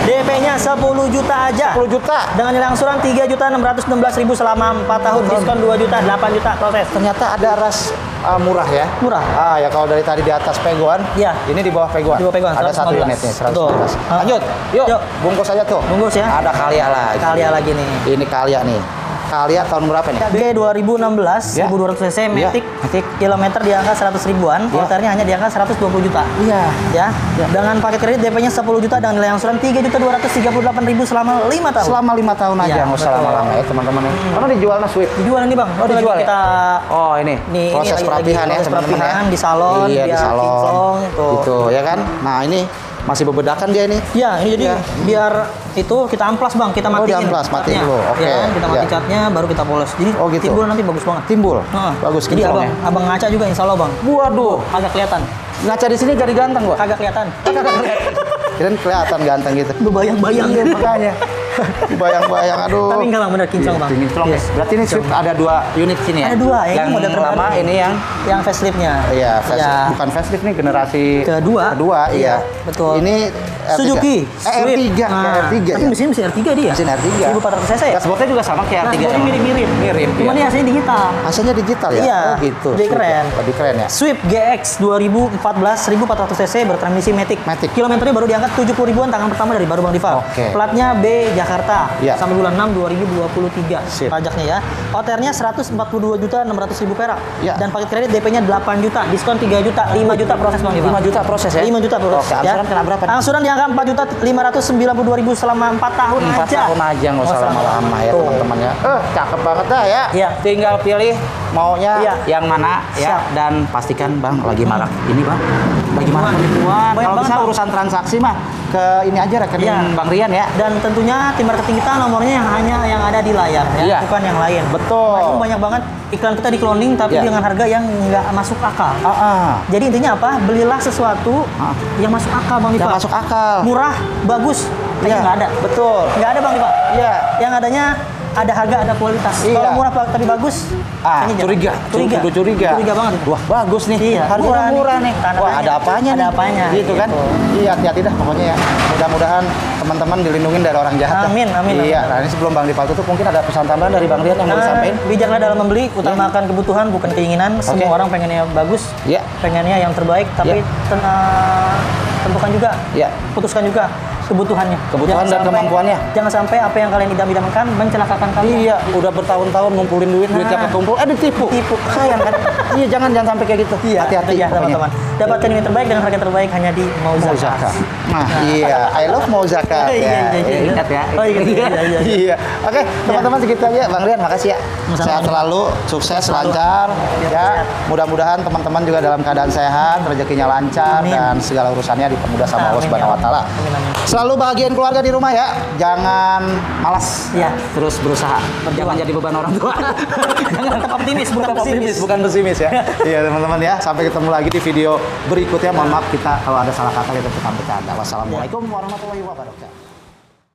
D P-nya sepuluh juta aja. sepuluh juta. Dengan nilai angsuran tiga juta enam ratus enam belas ribu selama empat tahun, diskon dua juta, delapan juta proses. Ternyata ada Ras uh, murah ya. Murah. Ah, ya kalau dari tadi di atas pegoan, ya. ini di bawah pegoan. Di bawah pegoan. Ada satu unitnya seratus lima belas. Lanjut. Yuk. Yuk, bungkus aja tuh. Bungkus ya. Ada Calya lagi. Calya lagi nih. Ini Calya nih. Calya tahun berapa nih? G dua ribu enam belas, ya. seribu dua ratus cc, Matic, ya. Kilometer di angka seratus ribuan, ya. O T R-nya hanya di angka seratus dua puluh juta. Iya. Ya. ya. Dengan pakai kredit D P-nya sepuluh juta dan nilai angsuran tiga juta dua ratus tiga puluh delapan ribu selama lima tahun. Selama lima tahun aja, enggak ya, usah lama-lama ya teman-teman. Hmm. Karena dijualnya Swift. Dijual nih, Bang. Oh, dijual. Kita ya? Oh, ini. Nih, proses ini perapihan lagi, ya teman-teman ya. Di salon, iya, di salon. Kinclong, gitu. gitu ya kan. Nah, ini masih bebedakan dia ini. Ya, ini jadi ya. biar itu kita amplas, Bang, kita matiin. Oh, diamplas, matiin dulu. Oke. Okay. Ya, kita mati ya. catnya, baru kita polos. Jadi oh, gitu. timbul nanti bagus banget. Timbul. Nah, bagus gitu. Jadi abang, abang ngaca juga insya Allah, Bang. Waduh, agak kelihatan. Ngaca di sini jadi ganteng, Bang. Agak kelihatan. Agak kelihatan. Kirain kelihatan ganteng gitu. Lu bayang-bayang ya, makanya. Bayang-bayang, aduh. Tapi enggak, Bang, bener kinclong, Bang. Kinclong. Yes. Berarti ini Swift ada dua unit sini ya? Ada dua, ya. Yang model pertama ini yang yang facelift-nya. Iya, facelift. Ya. Bukan facelift nih, generasi kedua. Kedua, iya. Betul. Ini R tiga. Suzuki Swift. R tiga, nah, R tiga. Tapi mesin mesin R tiga dia. Mesin R tiga. seribu empat ratus cc ya? Dashboardnya juga sama kayak R tiga. Nah, mirip-mirip. Mirip. Cuma ini hasilnya digital. Hasilnya digital ya? Iya. Oh, gitu. Lebih keren. Lebih keren ya. Swift G X dua ribu empat belas seribu empat ratus cc bertransmisi matic. Matic. Kilometernya baru diangkat tujuh puluh ribuan tangan pertama dari baru Bang Difal. Oke. Platnya B Jakarta ya. Sampai bulan enam dua ribu dua puluh tiga. Sip. Pajaknya ya. O T R-nya seratus empat puluh dua juta enam ratus ribu perak ya. Dan paket kredit D P-nya delapan juta, diskon tiga juta, lima juta proses Bang Difal. lima juta proses ya. lima juta proses. Oke, angsuran ya. Kena berapa? Angsuran di angka empat juta lima ratus sembilan puluh dua ribu selama empat tahun empat aja. empat tahun aja enggak usah lama-lama ya teman-teman ya. Eh, cakep banget dah ya. Ya. Tinggal pilih maunya ya. Yang mana ya. Siap. Dan pastikan Bang lagi marak. Ini Bang lagi marak penipuan. Kalau bisa urusan transaksi mah ke ini aja rekening ya. Bang Rian ya. Dan tentunya tim marketing kita nomornya yang hanya yang ada di layar ya, ya. Bukan yang lain. Betul. Nah, banyak banget iklan kita di cloning tapi ya. Dengan harga yang nggak masuk akal. Uh -uh. Jadi intinya apa? Belilah sesuatu uh. yang masuk akal Bang Difal. Masuk akal. Murah, bagus, ya. Tapi nggak ada. Betul. Nggak ada Bang Difal. Iya. Yang adanya ada harga, ada kualitas. Iya. Kalau murah tapi bagus, ah, curiga, curiga, curiga, curiga, curiga banget. Wah, bagus nih, iya, harga murah, murah nih. Tanah wah, ada apanya, ada nih. apanya, gitu, gitu kan? Iya, hati-hati dah, pokoknya ya. Mudah-mudahan teman-teman dilindungi dari orang jahat. Amin, dah. amin. Iya. Amin. Nah, ini sebelum Bang Difal tutup mungkin ada pesan tambahan dari Bang Rian yang nah, mau disampaikan. Bijaklah dalam membeli, utamakan yeah. kebutuhan bukan keinginan. Okay. Semua orang pengennya bagus, yeah. pengennya yang terbaik, tapi yeah. ten tentukan juga, yeah. putuskan juga. kebutuhannya, kebutuhan jangan dan sampai, kemampuannya. Jangan sampai apa yang kalian idam-idamkan mencelakakan kalian. Iya, udah bertahun-tahun ngumpulin duit, nah, duitnya ketumpul, eh ditipu. Tipu, sayang kan? Iya, jangan jangan sampai kayak gitu. Hati-hati ya teman-teman. Dapatkan yang terbaik dengan harga terbaik hanya di Mauza Cars. Nah, iya, I love Mauza Cars. Iya, iya, ingat ya. Oh iya, iya, iya. Oke, teman-teman segitu aja. Bang Rian, makasih ya. Sehat selalu, sukses, lancar. Ya, mudah-mudahan teman-teman juga dalam keadaan sehat, rezekinya lancar dan segala urusannya dipermudah sama Allah Subhanahu wa taala. Selalu bahagiain keluarga di rumah ya. Jangan malas. Ya. Terus berusaha. Berjuang. Jangan jadi beban orang tua. Jangan tetap optimis, bukan pesimis. Bukan pesimis ya. Iya teman-teman ya. Sampai ketemu lagi di video berikutnya. Mohon maaf kita kalau ada salah kata kita tetap bercanda. Wassalamualaikum warahmatullahi wabarakatuh.